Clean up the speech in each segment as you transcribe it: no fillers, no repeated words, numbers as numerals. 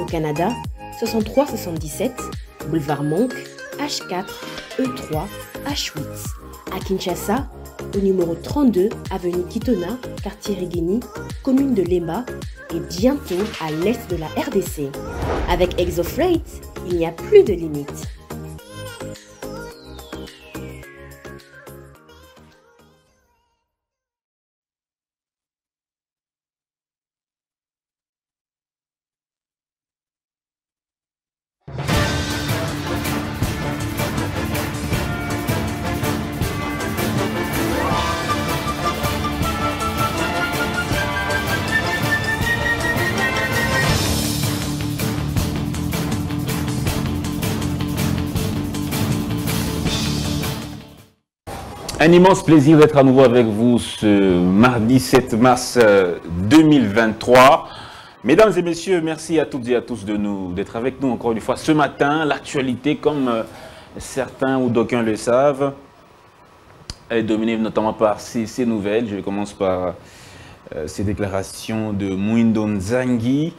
Au Canada, 6377, boulevard Monk, H4, E3, H8. À Kinshasa, au numéro 32, avenue Kitona, quartier Régigny, commune de Lemba, et bientôt à l'est de la RDC. Avec Exo Freight, il n'y a plus de limite. Un immense plaisir d'être à nouveau avec vous ce mardi 7 mars 2023. Mesdames et messieurs, merci à toutes et à tous d'être avec nous encore une fois. Ce matin, l'actualité, comme certains ou d'aucuns le savent, est dominée notamment par ces nouvelles. Je commence par ces déclarations de Mouindo Nzangi,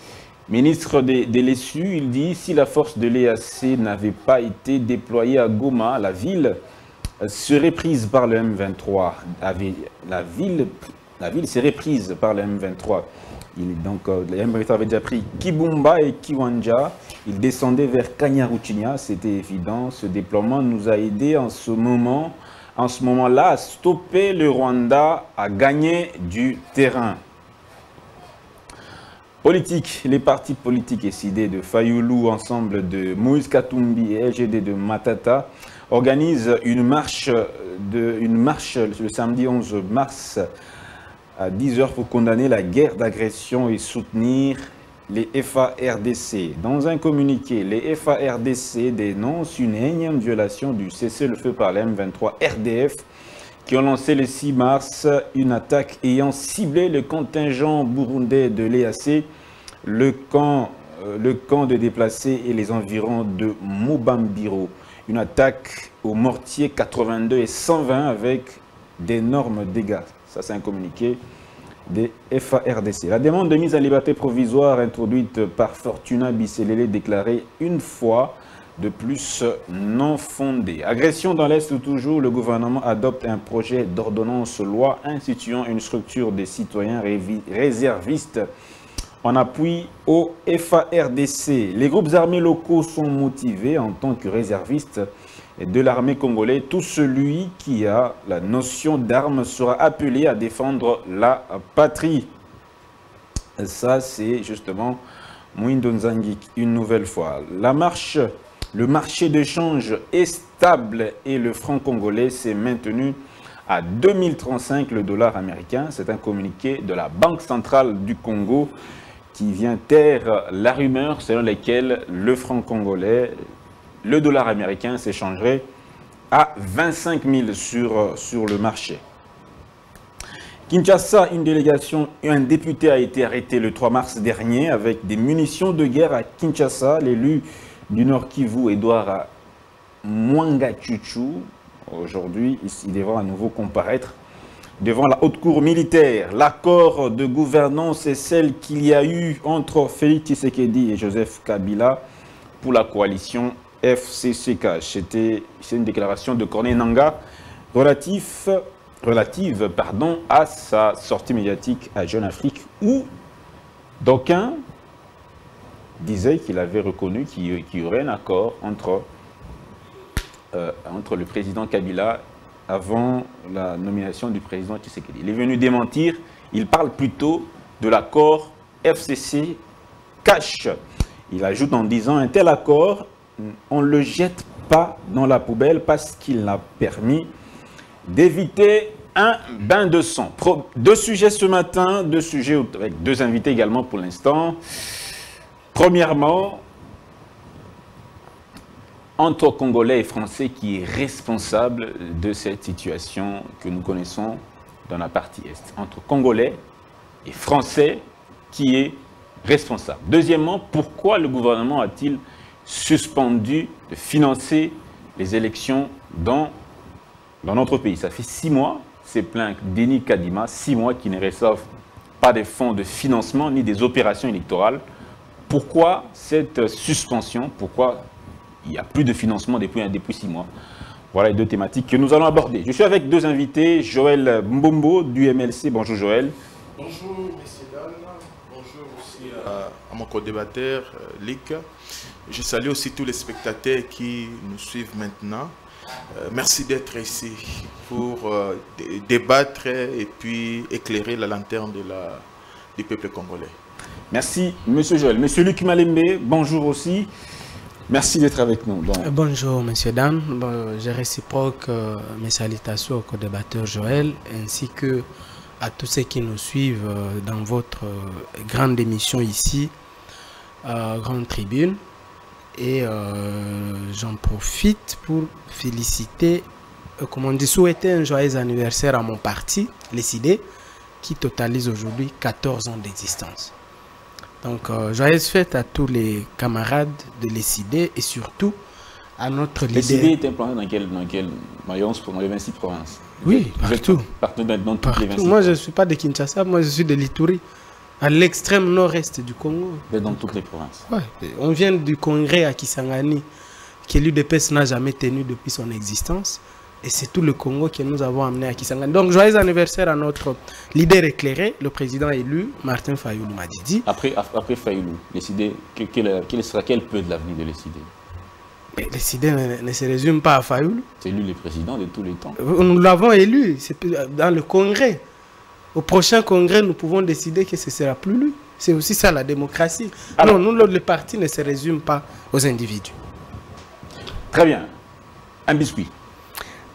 ministre de l'ESU. Il dit « Si la force de l'EAC n'avait pas été déployée à Goma, la ville », serait prise par le M23. La ville serait prise par le M23. Le M23 avait déjà pris Kibumba et Kiwanja. Il descendait vers Kanyaruchinya. C'était évident. Ce déploiement nous a aidés en ce moment-là à stopper le Rwanda, à gagner du terrain. Politique, les partis politiques et SID de Fayulu, ensemble de Moïse Katumbi et LGD de Matata, organise une marche le samedi 11 mars à 10 h pour condamner la guerre d'agression et soutenir les FARDC. Dans un communiqué, les FARDC dénoncent une énième violation du cessez-le-feu par les M23 RDF qui ont lancé le 6 mars une attaque ayant ciblé le contingent burundais de l'EAC, le camp de déplacés et les environs de Mobambiro. Une attaque aux mortiers 82 et 120 avec d'énormes dégâts. Ça, c'est un communiqué des FARDC. La demande de mise en liberté provisoire introduite par Fortuna Bisselele déclarée une fois de plus non fondée. Agression dans l'Est, toujours, le gouvernement adopte un projet d'ordonnance loi instituant une structure des citoyens réservistes en appui au FARDC. Les groupes armés locaux sont motivés en tant que réservistes de l'armée congolaise. Tout celui qui a la notion d'armes sera appelé à défendre la patrie. Ça, c'est justement Mouindo Nzangi une nouvelle fois. Le marché d'échange est stable et le franc congolais s'est maintenu à 2035 le dollar américain. C'est un communiqué de la Banque centrale du Congo qui vient taire la rumeur selon laquelle le franc congolais, le dollar américain s'échangerait à 25 000 sur le marché. Kinshasa, un député a été arrêté le 3 mars dernier avec des munitions de guerre à Kinshasa. L'élu du Nord Kivu, Edouard Mwangachuchu, aujourd'hui, il devra à nouveau comparaître devant la haute cour militaire. L'accord de gouvernance est celle qu'il y a eu entre Félix Tshisekedi et Joseph Kabila pour la coalition FCCK. C'est une déclaration de Corneille Nangaa relative à sa sortie médiatique à Jeune Afrique où d'aucuns disaient qu'il avait reconnu qu'il y aurait un accord entre le président Kabila avant la nomination du président Tshisekedi. Il est venu démentir, il parle plutôt de l'accord FCC cash. Il ajoute en disant un tel accord, on ne le jette pas dans la poubelle parce qu'il a permis d'éviter un bain de sang. Deux sujets ce matin, deux sujets avec deux invités également pour l'instant. Premièrement, entre Congolais et Français qui est responsable de cette situation que nous connaissons dans la partie Est. Entre Congolais et Français qui est responsable. Deuxièmement, pourquoi le gouvernement a-t-il suspendu de financer les élections dans notre pays? Ça fait 6 mois, c'est plaint Denis Kadima, 6 mois qui ne reçoivent pas des fonds de financement ni des opérations électorales. Pourquoi cette suspension? Pourquoi il n'y a plus de financement depuis 6 mois? Voilà les deux thématiques que nous allons aborder. Je suis avec deux invités, Joël Mbombo du MLC. Bonjour Joël. Bonjour messieurs, dames. Bonjour aussi à mon co-débatteur, Lik. Je salue aussi tous les spectateurs qui nous suivent maintenant. Merci d'être ici pour débattre et puis éclairer la lanterne du peuple congolais. Merci, monsieur Joël. Monsieur Lik Malembe, bonjour aussi. Merci d'être avec nous. Donc, bonjour, messieurs, dames. Bon, je réciproque mes salutations au co-débatteur Joël ainsi que à tous ceux qui nous suivent dans votre grande émission ici, Grande Tribune. Et j'en profite pour féliciter, comment on dit, souhaiter un joyeux anniversaire à mon parti, les CID, qui totalise aujourd'hui 14 ans d'existence. Donc, joyeuse fête à tous les camarades de l'ECD et surtout à notre leader. L'ECD est implanté dans quel maillon pour les 26 provinces? Oui, partout. Partout. Les 26 moi, provinces. Je ne suis pas de Kinshasa, moi, je suis de l'Ituri, à l'extrême nord-est du Congo. Mais dans toutes les provinces. Ouais. On vient du congrès à Kisangani, que l'UDPS n'a jamais tenu depuis son existence. Et c'est tout le Congo que nous avons amené à Kisangani. Donc, joyeux anniversaire à notre leader éclairé, le président élu, Martin Fayulu Madidi. Après Fayulu, quel peut de l'avenir de l'ECD? L'ECD ne se résume pas à Fayulu. C'est lui le président de tous les temps. Nous l'avons élu dans le Congrès. Au prochain Congrès, nous pouvons décider que ce ne sera plus lui. C'est aussi ça la démocratie. Alors, non, nous, le parti ne se résume pas aux individus. Très bien. Un biscuit.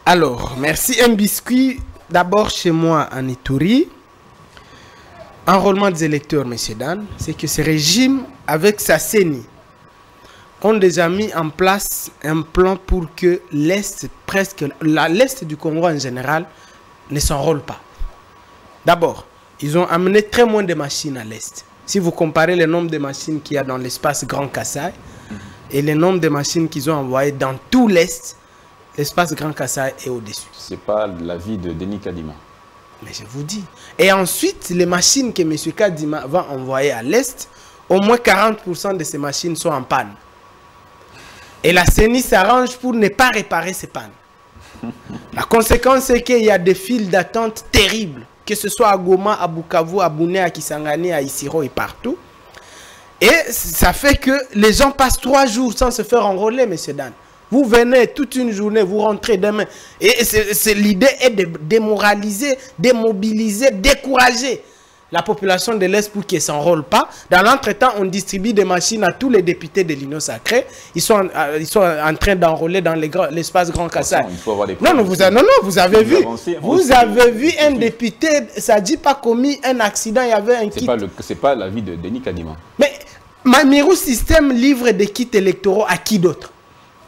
Alors, merci. Un biscuit d'abord chez moi en Ituri. Enrôlement des électeurs, messieurs, dames, c'est que ce régime, avec sa CENI, ont déjà mis en place un plan pour que l'Est du Congo en général ne s'enrôle pas. D'abord, ils ont amené très moins de machines à l'Est. Si vous comparez le nombre de machines qu'il y a dans l'espace Grand Kassai et le nombre de machines qu'ils ont envoyées dans tout l'Est, l'espace Grand Kassai est au-dessus. Ce n'est pas l'avis de Denis Kadima. Mais je vous dis. Et ensuite, les machines que M. Kadima va envoyer à l'Est, au moins 40% de ces machines sont en panne. Et la CENI s'arrange pour ne pas réparer ces pannes. La conséquence, c'est qu'il y a des files d'attente terribles, que ce soit à Goma, à Bukavu, à Bouné, à Kisangani, à Isiro et partout. Et ça fait que les gens passent 3 jours sans se faire enrôler, M. Dan. Vous venez toute une journée, vous rentrez demain. Et l'idée est de démoraliser, démobiliser, décourager la population de l'Est pour qu'elle ne s'enrôle pas. Dans l'entretemps, on distribue des machines à tous les députés de l'Union sacrée. Ils sont en train d'enrôler dans l'espace Grand Kassai. Vous avez vu un député, ça dit pas commis un accident, il y avait un kit. Ce n'est pas l'avis de Denis Kadima. Mais Mamirou Système livre des kits électoraux à qui d'autre?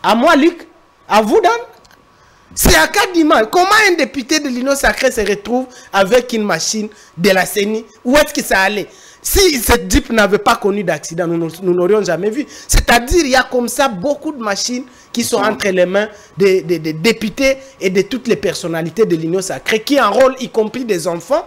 À moi, Luc, à vous, Dan. C'est à Kadima. Comment un député de l'Union sacrée se retrouve avec une machine de la CENI? Où est-ce que ça allait? Si cette Jeep n'avait pas connu d'accident, nous n'aurions jamais vu. C'est-à-dire, il y a comme ça beaucoup de machines qui sont entre les mains des députés et de toutes les personnalités de l'Union sacrée qui enrôlent, y compris des enfants,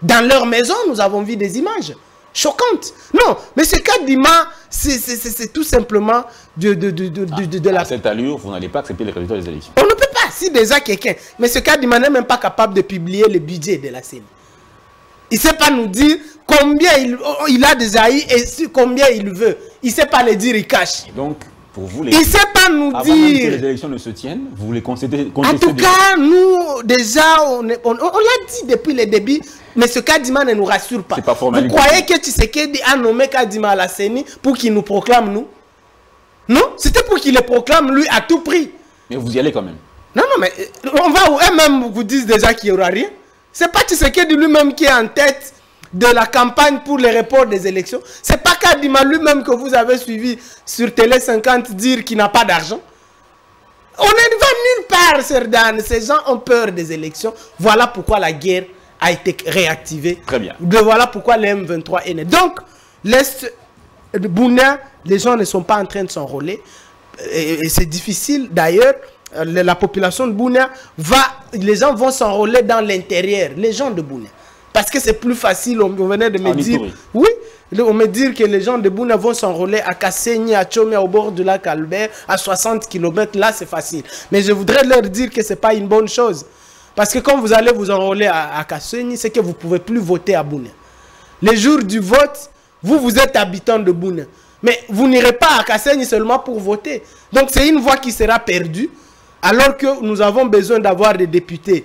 dans leur maison. Nous avons vu des images choquante. Non, mais ce Kadima, c'est tout simplement de la... À cette allure, vous n'allez pas accepter les résultats des élections. On ne peut pas, si déjà quelqu'un... Mais ce Kadima n'est même pas capable de publier le budget de la CENI. Il ne sait pas nous dire combien il a déjà eu et combien il veut. Il ne sait pas le dire, il cache. Donc, pour vous, il ne sait pas nous dire... Avant même que les élections ne se tiennent, vous les contestez... En tout cas, nous, déjà, on l'a dit depuis le début... Mais ce Kadima ne nous rassure pas. Vous croyez que Tshisekedi a nommé Kadima à la CENI pour qu'il nous proclame, nous? Non, c'était pour qu'il le proclame, lui, à tout prix. Mais vous y allez quand même. Non, non, mais on va où eux-mêmes vous disent déjà qu'il n'y aura rien. C'est pas Tshisekedi lui-même qui est en tête de la campagne pour le report des élections. C'est pas Kadima lui-même que vous avez suivi sur Télé 50 dire qu'il n'a pas d'argent. On ne va nulle part, Serdan. Ces gens ont peur des élections. Voilà pourquoi la guerre a été réactivée. Très bien. Voilà pourquoi le M23 est né. Donc, l'Est de Bouné, les gens ne sont pas en train de s'enrôler. Et c'est difficile d'ailleurs. La population de Bouné va, les gens vont s'enrôler dans l'intérieur, les gens de Bouné. Parce que c'est plus facile, on venait de me dire, oui, on me dit que les gens de Bouné vont s'enrôler à Kassai, à Tchomé, au bord du lac Albert, à 60 km, là c'est facile. Mais je voudrais leur dire que ce n'est pas une bonne chose. Parce que quand vous allez vous enrôler à Kassai, c'est que vous ne pouvez plus voter à Bouné. Les jours du vote, vous êtes habitant de Bouné. Mais vous n'irez pas à Kassai seulement pour voter. Donc c'est une voie qui sera perdue. Alors que nous avons besoin d'avoir des députés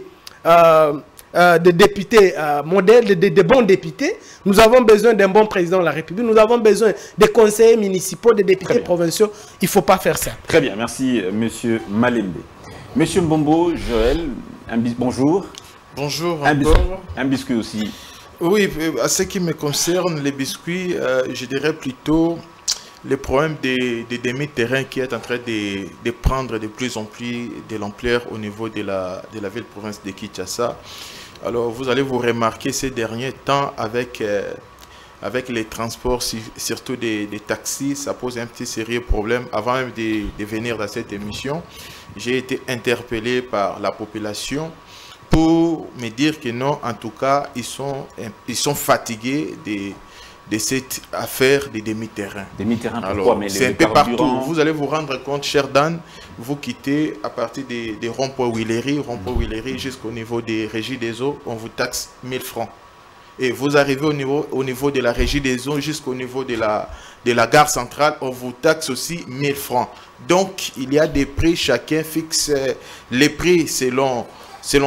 modèles, des bons députés. Nous avons besoin d'un bon président de la République. Nous avons besoin des conseillers municipaux, des députés provinciaux. Il ne faut pas faire ça. Très bien, merci M. Malembe. M. Mbombo, Joël, bonjour. Bonjour. Un biscuit aussi. Oui, à ce qui me concerne, les biscuits, je dirais plutôt... le problème des demi-terrains qui est en train de prendre de plus en plus de l'ampleur au niveau de la ville-province de Kinshasa. Alors, vous allez vous remarquer ces derniers temps avec, avec les transports, surtout des taxis, ça pose un petit sérieux problème. Avant même de venir dans cette émission, j'ai été interpellé par la population pour me dire que non, en tout cas, ils sont fatigués de cette affaire des demi-terrains. Demi-terrains, pourquoi? C'est un peu partout. Vous allez vous rendre compte, cher Dan, vous quittez à partir des ronds-points Willery, jusqu'au niveau des régies des eaux, on vous taxe 1000 francs. Et vous arrivez au niveau de la régie des eaux, jusqu'au niveau de la gare centrale, on vous taxe aussi 1000 francs. Donc, il y a des prix, chacun fixe les prix selon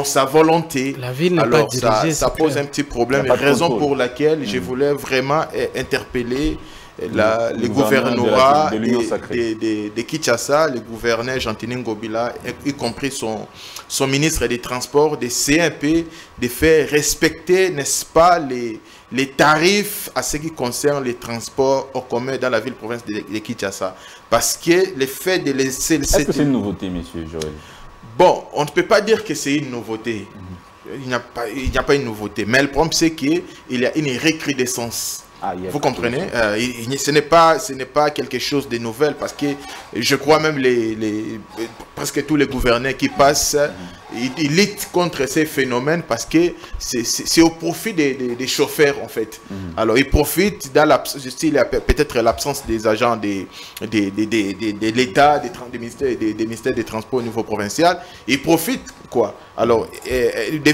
sa volonté. La ville n'est pas dirigée, ça pose un petit problème. Raison pour laquelle je voulais vraiment interpeller le gouvernorat de Kinshasa, le gouverneur Jean-Pierre Bemba Gombo, y compris son ministre des Transports, des CMP, de faire respecter, n'est-ce pas, les tarifs à ce qui concerne les transports en commun dans la ville-province de Kinshasa. Parce que le fait de laisser... Est-ce que c'est une nouveauté, monsieur Joël? Bon, on ne peut pas dire que c'est une nouveauté. Il n'y a pas une nouveauté. Mais le problème, c'est qu'il y a une recrudescence. Ah, vous comprenez, ce n'est pas quelque chose de nouvel. Parce que je crois même presque tous les gouverneurs qui passent, ils luttent contre ces phénomènes parce que c'est au profit des chauffeurs en fait. Alors ils profitent, peut-être l'absence des agents de l'État, des ministères des Transports au niveau provincial, ils profitent quoi. Alors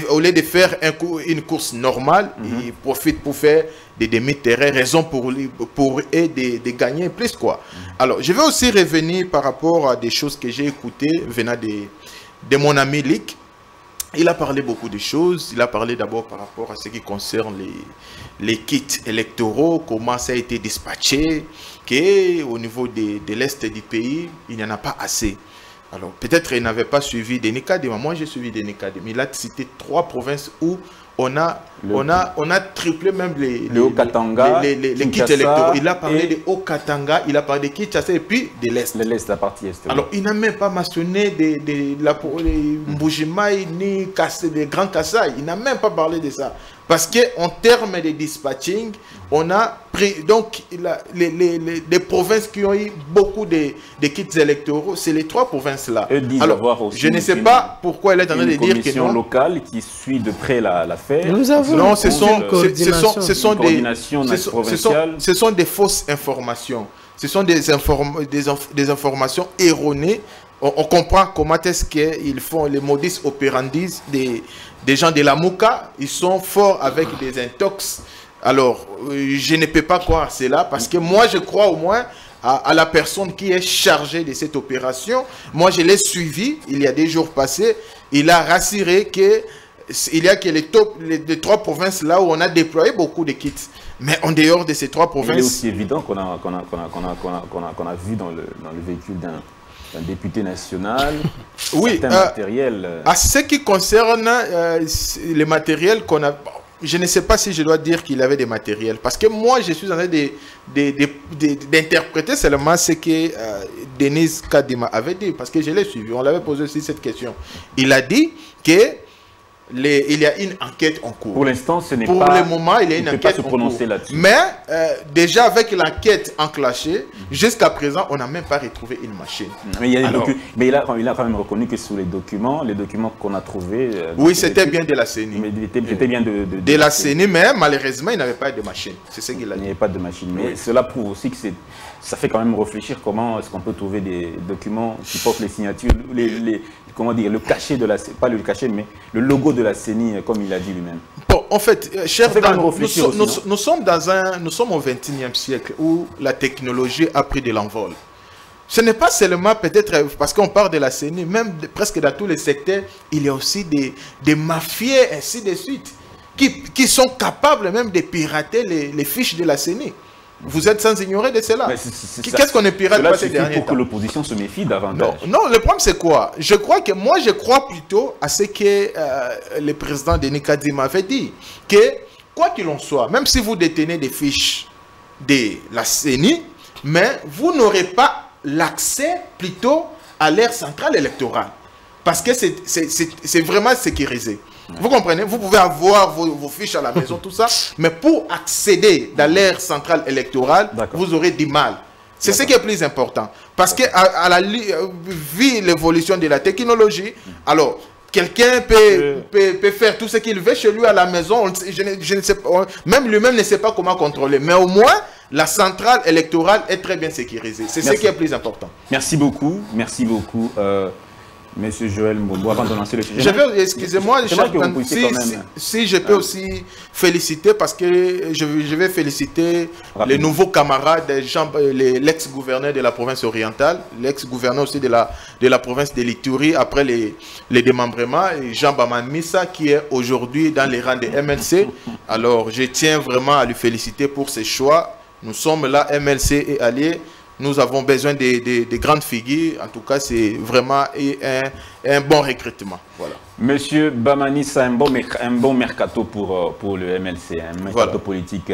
au lieu de faire une course normale, ils profitent pour faire des demi-terrains, raison pour eux de gagner plus quoi. Alors je vais aussi revenir par rapport à des choses que j'ai écoutées venant de mon ami Lik. Il a parlé beaucoup de choses. Il a parlé d'abord par rapport à ce qui concerne les kits électoraux, comment ça a été dispatché, qu'au niveau de l'Est du pays, il n'y en a pas assez. Alors peut-être il n'avait pas suivi Denis Kadima. Moi j'ai suivi Denis Kadima. Il a cité 3 provinces où on a triplé même les kits électoraux. Il a parlé de Haut-Katanga, il a parlé de Kinshasa et puis de l'Est. La partie Est. Oui. Alors, il n'a même pas mentionné de Mbujimaï ni de Grand Kassai. Il n'a même pas parlé de ça. Parce qu'en termes de dispatching, on a pris. Donc, les provinces qui ont eu beaucoup de kits électoraux, c'est les 3 provinces-là. Alors, je ne sais pas pourquoi elle est en train de dire que. Une commission locale qui suit de près l'affaire. Nous avons non, ce sont des fausses informations. Ce sont des informations erronées. On comprend comment est-ce qu'ils font les modus operandi des gens de la Mouka. Ils sont forts avec des intox. Alors, je ne peux pas croire cela parce que moi, je crois au moins à la personne qui est chargée de cette opération. Moi, je l'ai suivi il y a des jours passés. Il a rassuré qu'il y a que les 3 provinces là où on a déployé beaucoup de kits. Mais en dehors de ces 3 provinces... C'est aussi évident qu'on a vu dans le véhicule d'un... un député national, oui, matériel. À ce qui concerne le matériel qu'on a, je ne sais pas si je dois dire qu'il avait des matériels, parce que moi je suis en train d'interpréter seulement ce que Denis Kadima avait dit, parce que je l'ai suivi, on l'avait posé aussi cette question. Il a dit qu'il y a une enquête en cours. Pour l'instant, ce n'est pas... Pour le moment, il y a une enquête en cours. On ne peut pas se prononcer là-dessus. Mais déjà, avec l'enquête enclenchée, jusqu'à présent, on n'a même pas retrouvé une machine. Mais il y a mais il a quand même reconnu que sur les documents qu'on a trouvés... oui, c'était bien de la CENI. C'était bien de la CENI, mais malheureusement, il n'avait pas de machine. C'est ce qu'il a dit. Il n'y avait pas de machine. Mais oui, cela prouve aussi que c'est... Ça fait quand même réfléchir comment est-ce qu'on peut trouver des documents qui portent les signatures, comment dire, le cachet de la CENI, pas le cachet, mais le logo de la CENI, comme il a dit lui-même. Bon, en fait, cher Dan, nous sommes au XXIe siècle où la technologie a pris de l'envol. Ce n'est pas seulement peut-être, parce qu'on parle de la CENI, même presque dans tous les secteurs, il y a aussi des mafieux, ainsi de suite, qui sont capables même de pirater les fiches de la CENI. Vous êtes sans ignorer de cela. Qu'est-ce qu'on est pirate pas ces derniers temps? Pour que l'opposition se méfie davantage. Non, le problème c'est quoi? Je crois que moi, je crois plutôt à ce que le président Denis Kadima avait dit, que quoi qu'il en soit, même si vous détenez des fiches de la CENI, mais vous n'aurez pas l'accès plutôt à l'ère centrale électorale, parce que c'est vraiment sécurisé. Vous comprenez? Vous pouvez avoir vos fiches à la maison, tout ça, mais pour accéder dans l'ère centrale électorale, vous aurez du mal. C'est ce qui est plus important. Parce que, vu l'évolution de la technologie, alors, quelqu'un peut faire tout ce qu'il veut chez lui à la maison, même lui-même ne sait pas comment contrôler. Mais au moins, la centrale électorale est très bien sécurisée. C'est ce qui est plus important. Merci beaucoup. Merci beaucoup. Monsieur Joël Mbombo, avant de lancer le sujet... Excusez-moi, si je peux aussi féliciter, parce que je vais féliciter les nouveaux camarades, l'ex-gouverneur de la province orientale, l'ex-gouverneur aussi de la province de l'Ituri, après les démembrements, Jean Bamanisa, qui est aujourd'hui dans les rangs des MLC. Alors, je tiens vraiment à lui féliciter pour ses choix. Nous sommes là, MLC et alliés. Nous avons besoin de grandes figures. En tout cas, c'est vraiment un bon recrutement. Voilà. Monsieur Bamanisa, un bon mercato pour le MLC, un mercato politique,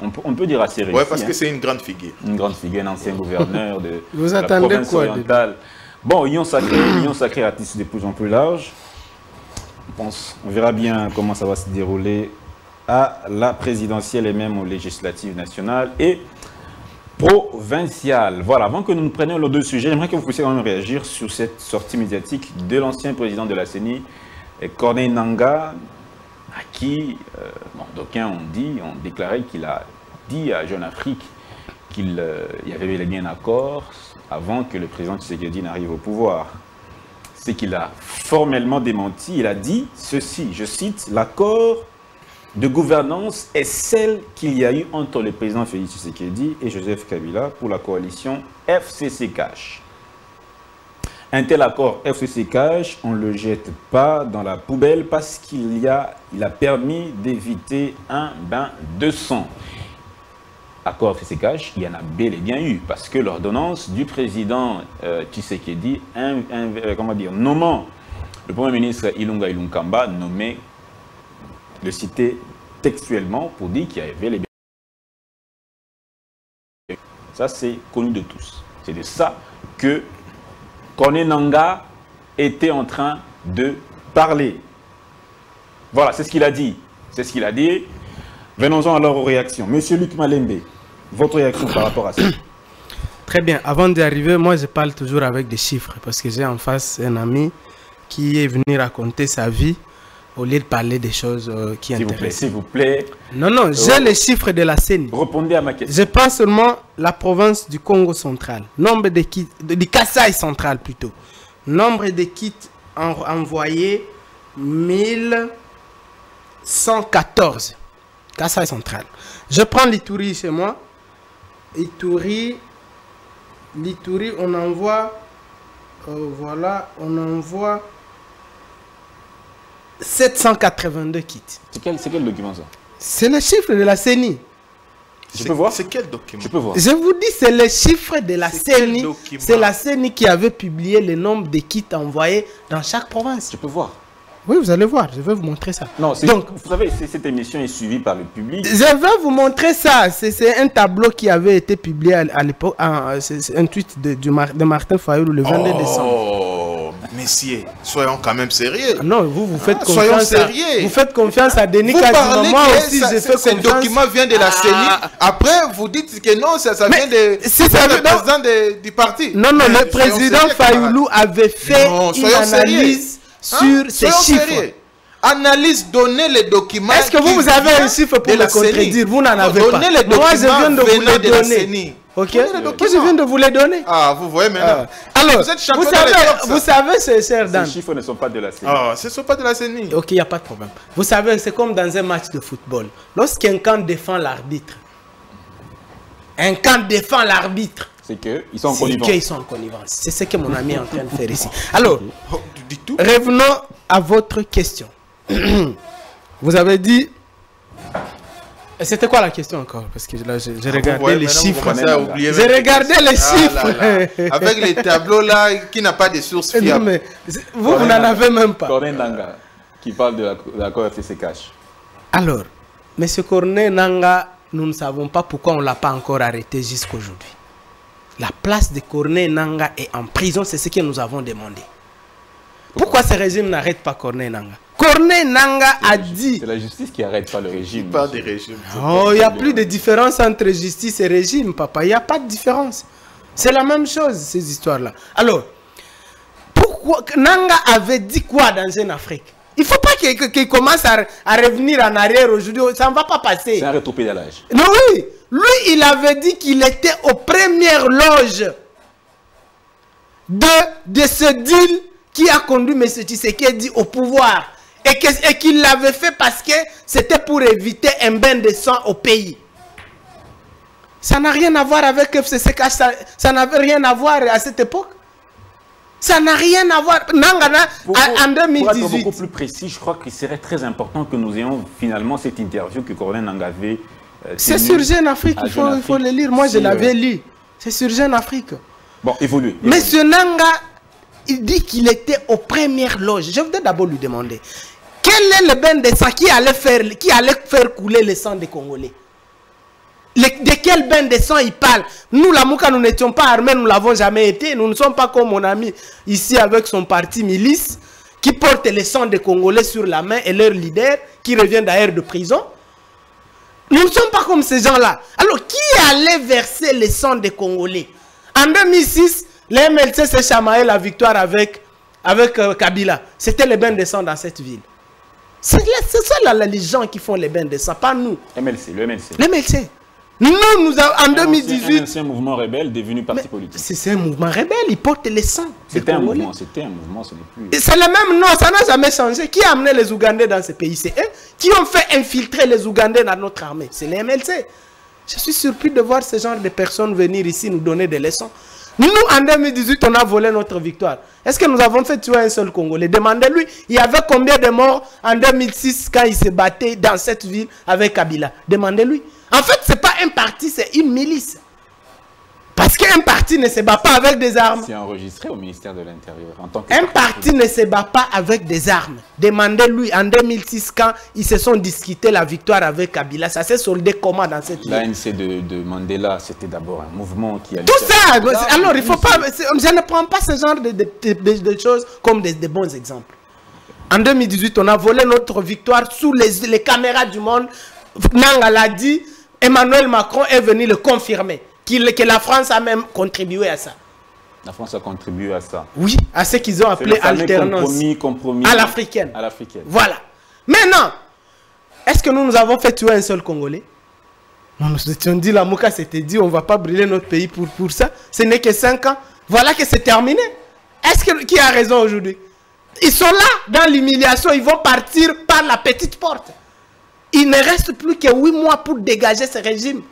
on peut dire assez réussi. Oui, parce que c'est une grande figure. Une grande figure, un ancien gouverneur de la province orientale. Bon, union sacrée à tissu de plus en plus large. On verra bien comment ça va se dérouler à la présidentielle et même aux législatives nationales. Et... provincial. Voilà, avant que nous ne prenions les deux sujets, j'aimerais que vous puissiez quand même réagir sur cette sortie médiatique de l'ancien président de la CENI, Corneille Nangaa, à qui, d'aucuns ont déclaré qu'il a dit à Jeune Afrique qu'il y avait bien un accord avant que le président Tshisekedi n'arrive au pouvoir. C'est qu'il a formellement démenti. Il a dit ceci, je cite, « L'accord de gouvernance est celle qu'il y a eu entre le président Félix Tshisekedi et Joseph Kabila pour la coalition FCCK. Un tel accord FCCK, on ne le jette pas dans la poubelle parce qu'il a permis d'éviter un bain de sang. Accord FCCK, il y en a bel et bien eu parce que l'ordonnance du président Tshisekedi, nommant le premier ministre Ilunga Ilunkamba, nommé le citer textuellement pour dire qu'il y avait les biens. Ça, c'est connu de tous. C'est de ça que Corneille Nangaa était en train de parler. Voilà, c'est ce qu'il a dit. C'est ce qu'il a dit. Venons-en alors aux réactions. Monsieur Lik Malembe, votre réaction par rapport à ça? Très bien. Avant d'arriver, moi, je parle toujours avec des chiffres parce que j'ai en face un ami qui est venu raconter sa vie au lieu de parler des choses qui intéressent. S'il vous plaît. Non, non, j'ai les chiffres de la CENI. Répondez à ma question. Je prends seulement la province du Congo central. Nombre de kits, du Kassai central plutôt. Nombre de kits envoyés, 1114. Kassai central. Je prends l'Ituri chez moi. L'Ituri, on envoie... voilà, on envoie... 782 kits. C'est quel document ça? C'est le chiffre de la CENI. Je peux voir? C'est quel document? Je peux voir. Je vous dis, c'est le chiffre de la CENI. C'est la CENI qui avait publié le nombre de kits envoyés dans chaque province. Je peux voir. Oui, vous allez voir, je vais vous montrer ça. Non, donc, vous savez, cette émission est suivie par le public. Je vais vous montrer ça. C'est un tableau qui avait été publié à l'époque, c'est un tweet de Martin Fayulu le 22 décembre. Messieurs, soyons quand même sérieux. Non, vous faites confiance. Soyons sérieux. Vous faites confiance à Denis Kadima. Moi aussi, j'ai fait confiance. Ce document vient de la CENI. Après, vous dites que non, ça vient de... C'est le président du parti. Non, non, le président Fayulu avait fait une analyse sur ces chiffres. Sérieux. Analyse, donnez les documents. Est-ce que vous avez un chiffre pour le contredire? Vous n'en avez pas. Moi, je viens de vous les donner. Ok. Moi, je viens de vous les donner. Ah, vous voyez maintenant. Alors, vous savez, ces chiffres ne sont pas de la CENI. Ah, ce ne sont pas de la CENI. Ok, il n'y a pas de problème. Vous savez, c'est comme dans un match de football. Lorsqu'un camp défend l'arbitre, c'est qu'ils sont en connivence. C'est ce que mon ami est en train de faire ici. Alors, revenons à votre question. Vous avez dit... C'était quoi la question encore? Parce que là, j'ai regardé les chiffres. J'ai regardé les chiffres. Avec les tableaux là, qui n'a pas de sources fiables. Non, mais vous n'en avez même pas. Corneille Nangaa, qui parle de l'accord FCCK. Alors, M. Corneille Nangaa, nous ne savons pas pourquoi on ne l'a pas encore arrêté jusqu'aujourd'hui. La place de Corneille Nangaa est en prison, c'est ce que nous avons demandé. Pourquoi ce régime n'arrête pas Corneille Nangaa? Corneille Nangaa a dit... C'est la justice qui n'arrête pas le régime. Il parle des régimes. Oh, il n'y a plus de différence entre justice et régime, papa. Il n'y a pas de différence. C'est la même chose, ces histoires-là. Alors, pourquoi Nangaa avait dit quoi dans Jeune Afrique? Il ne faut pas qu'il commence à revenir en arrière aujourd'hui. Ça ne va pas passer. C'est un rétropédalage. Non, oui. Lui, il avait dit qu'il était aux premières loges de ce deal qui a conduit M. Tshisekedi au pouvoir. Et qu'il l'avait fait parce que c'était pour éviter un bain de sang au pays. Ça n'a rien à voir avec FCCK. Ça n'avait rien à voir à cette époque. Ça n'a rien à voir. Nangana, en 2018. Pour être beaucoup plus précis, je crois qu'il serait très important que nous ayons finalement cette interview que Corneille Nangaa avait. C'est sur Jeune Afrique, il faut le lire. Moi, je l'avais lu. C'est sur Jeune Afrique. Bon, évolue. Monsieur Nangaa, il dit qu'il était aux premières loges. Je voudrais d'abord lui demander, quel est le bain de sang qui allait faire couler le sang des Congolais? De quel bain de sang il parle? Nous, la Mouka, nous n'étions pas armés, nous ne l'avons jamais été. Nous ne sommes pas comme mon ami ici avec son parti milice qui porte le sang des Congolais sur la main et leur leader qui revient d'ailleurs de prison. Nous ne sommes pas comme ces gens-là. Alors, qui allait verser le sang des Congolais? En 2006, le MLC s'est chamaillé la victoire avec Kabila. C'était les bains de sang dans cette ville. C'est ça là, les gens qui font les bains de sang, pas nous. Le MLC. Nous, en 2018... C'est un mouvement rebelle devenu parti politique. C'est un mouvement rebelle, il porte les sangs. C'était un mouvement, ce n'est plus... C'est le même nom, ça n'a jamais changé. Qui a amené les Ougandais dans ce pays? C'est eux qui ont fait infiltrer les Ougandais dans notre armée. C'est les MLC. Je suis surpris de voir ce genre de personnes venir ici nous donner des leçons. Nous, en 2018, on a volé notre victoire. Est-ce que nous avons fait tuer un seul Congolais? Demandez-lui, il y avait combien de morts en 2006 quand il se battait dans cette ville avec Kabila? Demandez-lui. En fait, ce n'est pas un parti, c'est une milice. Parce qu'un parti ne se bat pas avec des armes. C'est enregistré au ministère de l'Intérieur. Un parti ne se bat pas avec des armes. Demandez-lui, en 2006, quand ils se sont discutés la victoire avec Kabila, ça s'est soldé comment dans cette ville? L'ANC de Mandela, c'était d'abord un mouvement qui a... Tout ça! Alors, il faut pas... Je ne prends pas ce genre de choses comme des bons exemples. En 2018, on a volé notre victoire sous les caméras du monde. Nangaa l'a dit, Emmanuel Macron est venu le confirmer, que la France a même contribué à ça. La France a contribué à ça. Oui, à ce qu'ils ont appelé alternance. Compromis à l'africaine. Voilà. Maintenant, est-ce que nous avons fait tuer un seul Congolais? Nous nous étions dit, la Mouka s'était dit, on ne va pas brûler notre pays pour ça. Ce n'est que 5 ans. Voilà que c'est terminé. Qui a raison aujourd'hui? Ils sont là, dans l'humiliation, ils vont partir par la petite porte. Il ne reste plus que 8 mois pour dégager ce régime.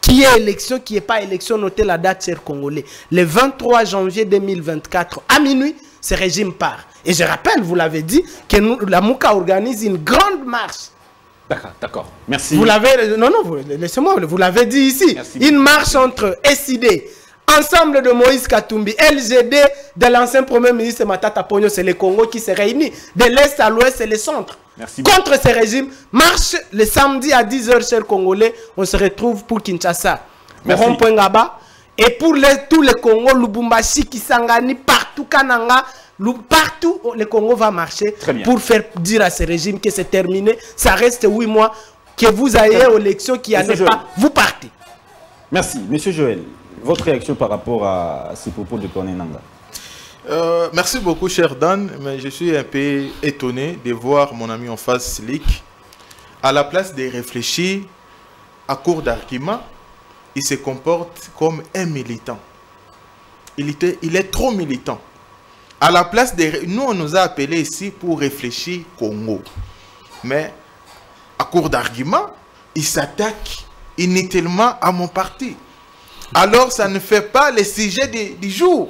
Qui est élection, qui n'est pas élection, notez la date, chers Congolais. Le 23 janvier 2024, à minuit, ce régime part. Et je rappelle, vous l'avez dit, que la Mouka organise une grande marche. D'accord, merci. Vous l'avez, non, laissez-moi, vous l'avez dit ici. Merci. Une marche entre SID, ensemble de Moïse Katumbi, LGD de l'ancien Premier ministre Matata Ponyo, c'est le Congo qui se réunit. De l'Est à l'Ouest, c'est le centre. Merci contre ce régime. Marche le samedi à 10h, chers Congolais. On se retrouve pour Kinshasa. Rond-point Ngaba. Et pour tous les Congos, Lubumbashi, Kisangani, partout, Kananga, partout, le Congo va marcher pour faire dire à ce régime que c'est terminé. Ça reste 8 mois. Que vous ayez aux élections qui n'en est pas, vous partez. Merci. Monsieur Joël, votre réaction par rapport à ces propos de Corneille Nangaa. Merci beaucoup, cher Dan. Mais je suis un peu étonné de voir mon ami en face, Lik. À la place de réfléchir à court d'arguments, il se comporte comme un militant. Il est trop militant. À la place de... Nous, on nous a appelés ici pour réfléchir Congo. Mais à court d'arguments, il s'attaque inutilement à mon parti. Alors, ça ne fait pas le sujet du jour.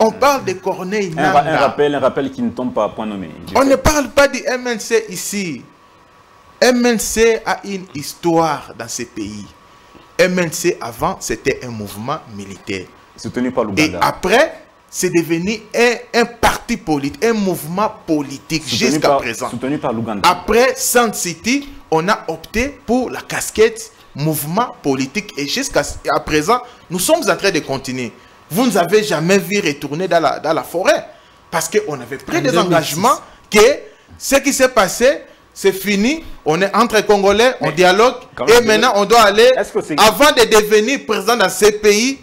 On parle de Corneille Nangaa. Un rappel qui ne tombe pas à point nommé. On ne parle pas du MLC ici. MLC a une histoire dans ce pays. MLC, avant, c'était un mouvement militaire. Soutenu par l'Ouganda. Et après, c'est devenu un parti politique, un mouvement politique jusqu'à présent. Soutenu par l'Ouganda. Après Sand City, on a opté pour la casquette mouvement politique et jusqu'à présent nous sommes en train de continuer. Vous nous avez jamais vu retourner dans la forêt parce qu'on avait pris des engagements que ce qui s'est passé c'est fini, on est entre Congolais, on dialogue et maintenant on doit aller avant de devenir président dans ces pays.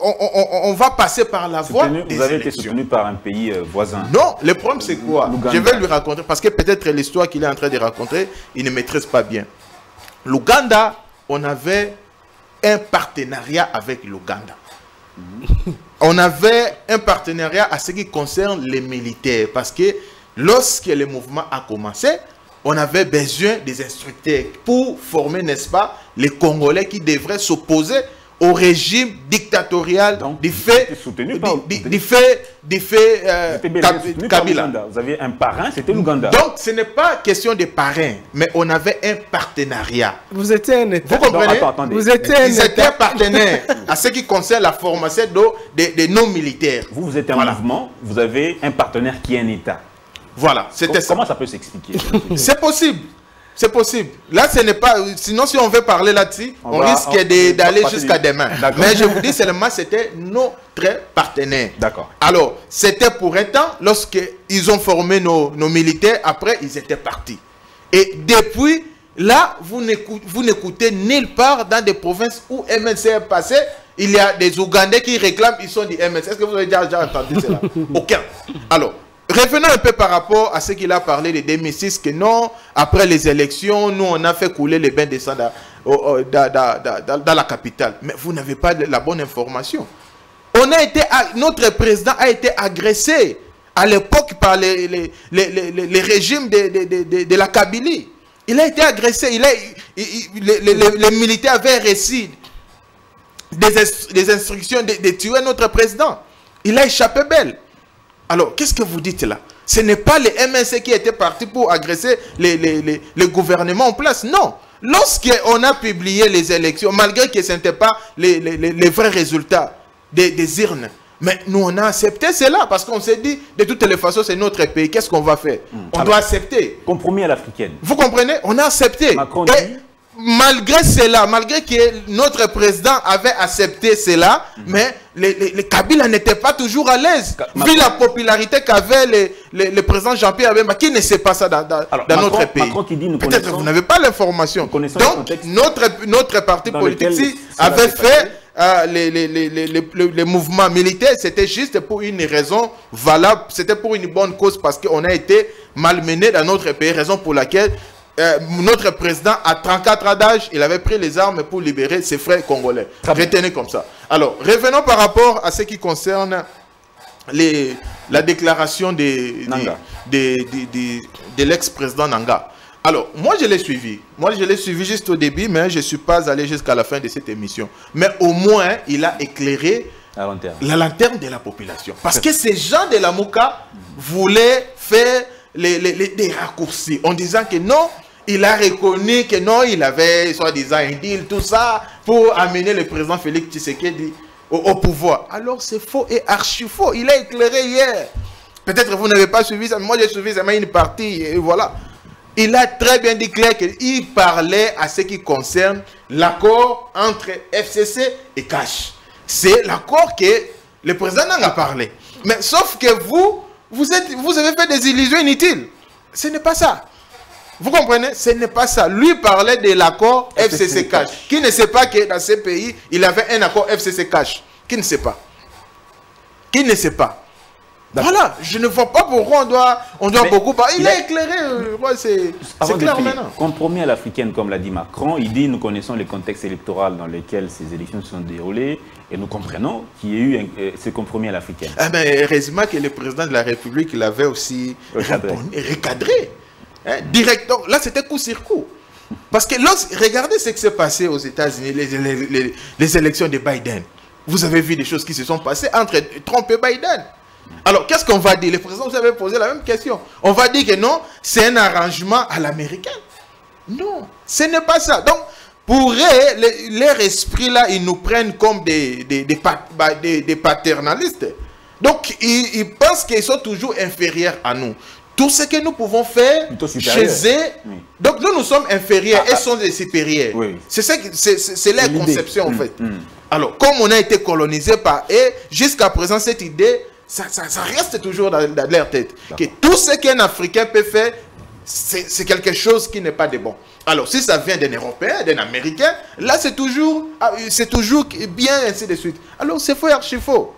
On va passer par la voie des Vous avez été soutenu par un pays voisin. Non, le problème c'est quoi? Je vais lui raconter parce que peut-être l'histoire qu'il est en train de raconter il ne maîtrise pas bien. L'Ouganda, on avait un partenariat avec l'Ouganda. On avait un partenariat à ce qui concerne les militaires. Parce que lorsque le mouvement a commencé, on avait besoin des instructeurs pour former, n'est-ce pas, les Congolais qui devraient s'opposer au régime dictatorial des faits Kabila. Vous aviez un parrain, c'était l'Ouganda. Donc ce n'est pas question de parrain, mais on avait un partenariat. Vous étiez un État. Vous comprenez? Non, attends, vous étiez un partenaire à ce qui concerne la formation des non-militaires. Vous êtes un mouvement, vous avez un partenaire qui est un État. Voilà, c'était ça. Comment ça peut s'expliquer? C'est possible. C'est possible. Là, ce n'est pas... Sinon, si on veut parler là-dessus, on risque d'aller jusqu'à demain. Mais je vous dis seulement, c'était notre partenaire. D'accord. Alors, c'était pour un temps, lorsqu'ils ont formé nos militaires, après, ils étaient partis. Et depuis, là, vous n'écoutez nulle part dans des provinces où MNC est passé, il y a des Ougandais qui réclament, ils sont du MNC. Est-ce que vous avez déjà entendu cela? Aucun. Alors... Revenons un peu par rapport à ce qu'il a parlé de 2006, que non, après les élections, nous on a fait couler les bains de sang dans la capitale. Mais vous n'avez pas la bonne information. Notre président a été agressé à l'époque par les régimes de la Kabylie. Il a été agressé, les militaires avaient reçu des instructions de tuer notre président. Il a échappé belle. Alors, qu'est-ce que vous dites là? Ce n'est pas les MNC qui étaient partis pour agresser les gouvernements en place. Non. Lorsqu'on a publié les élections, malgré que ce n'était pas les vrais résultats des urnes, mais nous, on a accepté cela parce qu'on s'est dit, de toutes les façons, c'est notre pays. Qu'est-ce qu'on va faire? On doit accepter. Compromis à l'africaine. Vous comprenez? On a accepté. Macron dit... Et malgré cela, malgré que notre président avait accepté cela, mais les Kabila n'étaient pas toujours à l'aise. Vu la popularité qu'avait le président Jean-Pierre Bemba, qui ne sait pas ça dans notre pays. Peut-être que vous n'avez pas l'information. Donc, notre parti politique si, avait fait les mouvements militaires. C'était juste pour une raison valable. C'était pour une bonne cause parce qu'on a été malmené dans notre pays. Raison pour laquelle... notre président, à 34 ans d'âge, il avait pris les armes pour libérer ses frères congolais. Retenez comme ça. Alors, revenons par rapport à ce qui concerne la déclaration de l'ex-président Nangaa. Alors, moi je l'ai suivi. Moi je l'ai suivi juste au début, mais je ne suis pas allé jusqu'à la fin de cette émission. Mais au moins, il a éclairé la lanterne de la population. Parce que ces gens de la Mouka voulaient faire... des raccourcis en disant que non, il a reconnu que non, il avait soi-disant un deal, tout ça, pour amener le président Félix Tshisekedi au pouvoir. Alors c'est faux et archi faux. Il a éclairé hier. Peut-être vous n'avez pas suivi ça, mais moi j'ai suivi ça, mais une partie, et voilà. Il a très bien dit clair qu'il parlait à ce qui concerne l'accord entre FCC et Cash. C'est l'accord que le président en a parlé. Mais sauf que vous, vous avez fait des illusions inutiles. Ce n'est pas ça. Vous comprenez? Ce n'est pas ça. Lui parlait de l'accord FCC Cash. Qui ne sait pas que dans ce pays, il avait un accord FCC Cash. Qui ne sait pas? Qui ne sait pas? Voilà, je ne vois pas pourquoi on doit beaucoup parler. Il a éclairé, c'est clair maintenant. Compromis à l'africaine, comme l'a dit Macron, il dit nous connaissons le contexte électoral dans lequel ces élections se sont déroulées et nous comprenons qu'il y a eu ce compromis à l'africaine. Ah ben, heureusement que le président de la République l'avait aussi recadré. Hein, directement. Là, c'était coup sur coup. Parce que regardez ce qui s'est passé aux États-Unis, les élections de Biden. Vous avez vu des choses qui se sont passées entre Trump et Biden. Alors, qu'est-ce qu'on va dire? Le président vous avait posé la même question. On va dire que non, c'est un arrangement à l'américain. Non, ce n'est pas ça. Donc, pour eux, leur esprit là, ils nous prennent comme des paternalistes. Donc, ils pensent qu'ils sont toujours inférieurs à nous. Tout ce que nous pouvons faire chez eux, oui. Donc nous sommes inférieurs et sont des supérieurs. Oui. C'est leur conception en fait. Alors, comme on a été colonisé par eux, jusqu'à présent, cette idée... Ça reste toujours dans leur tête. Que tout ce qu'un Africain peut faire, c'est quelque chose qui n'est pas de bon. Alors, si ça vient d'un Européen, d'un Américain, là, c'est toujours bien, ainsi de suite. Alors, c'est faux et archi faux.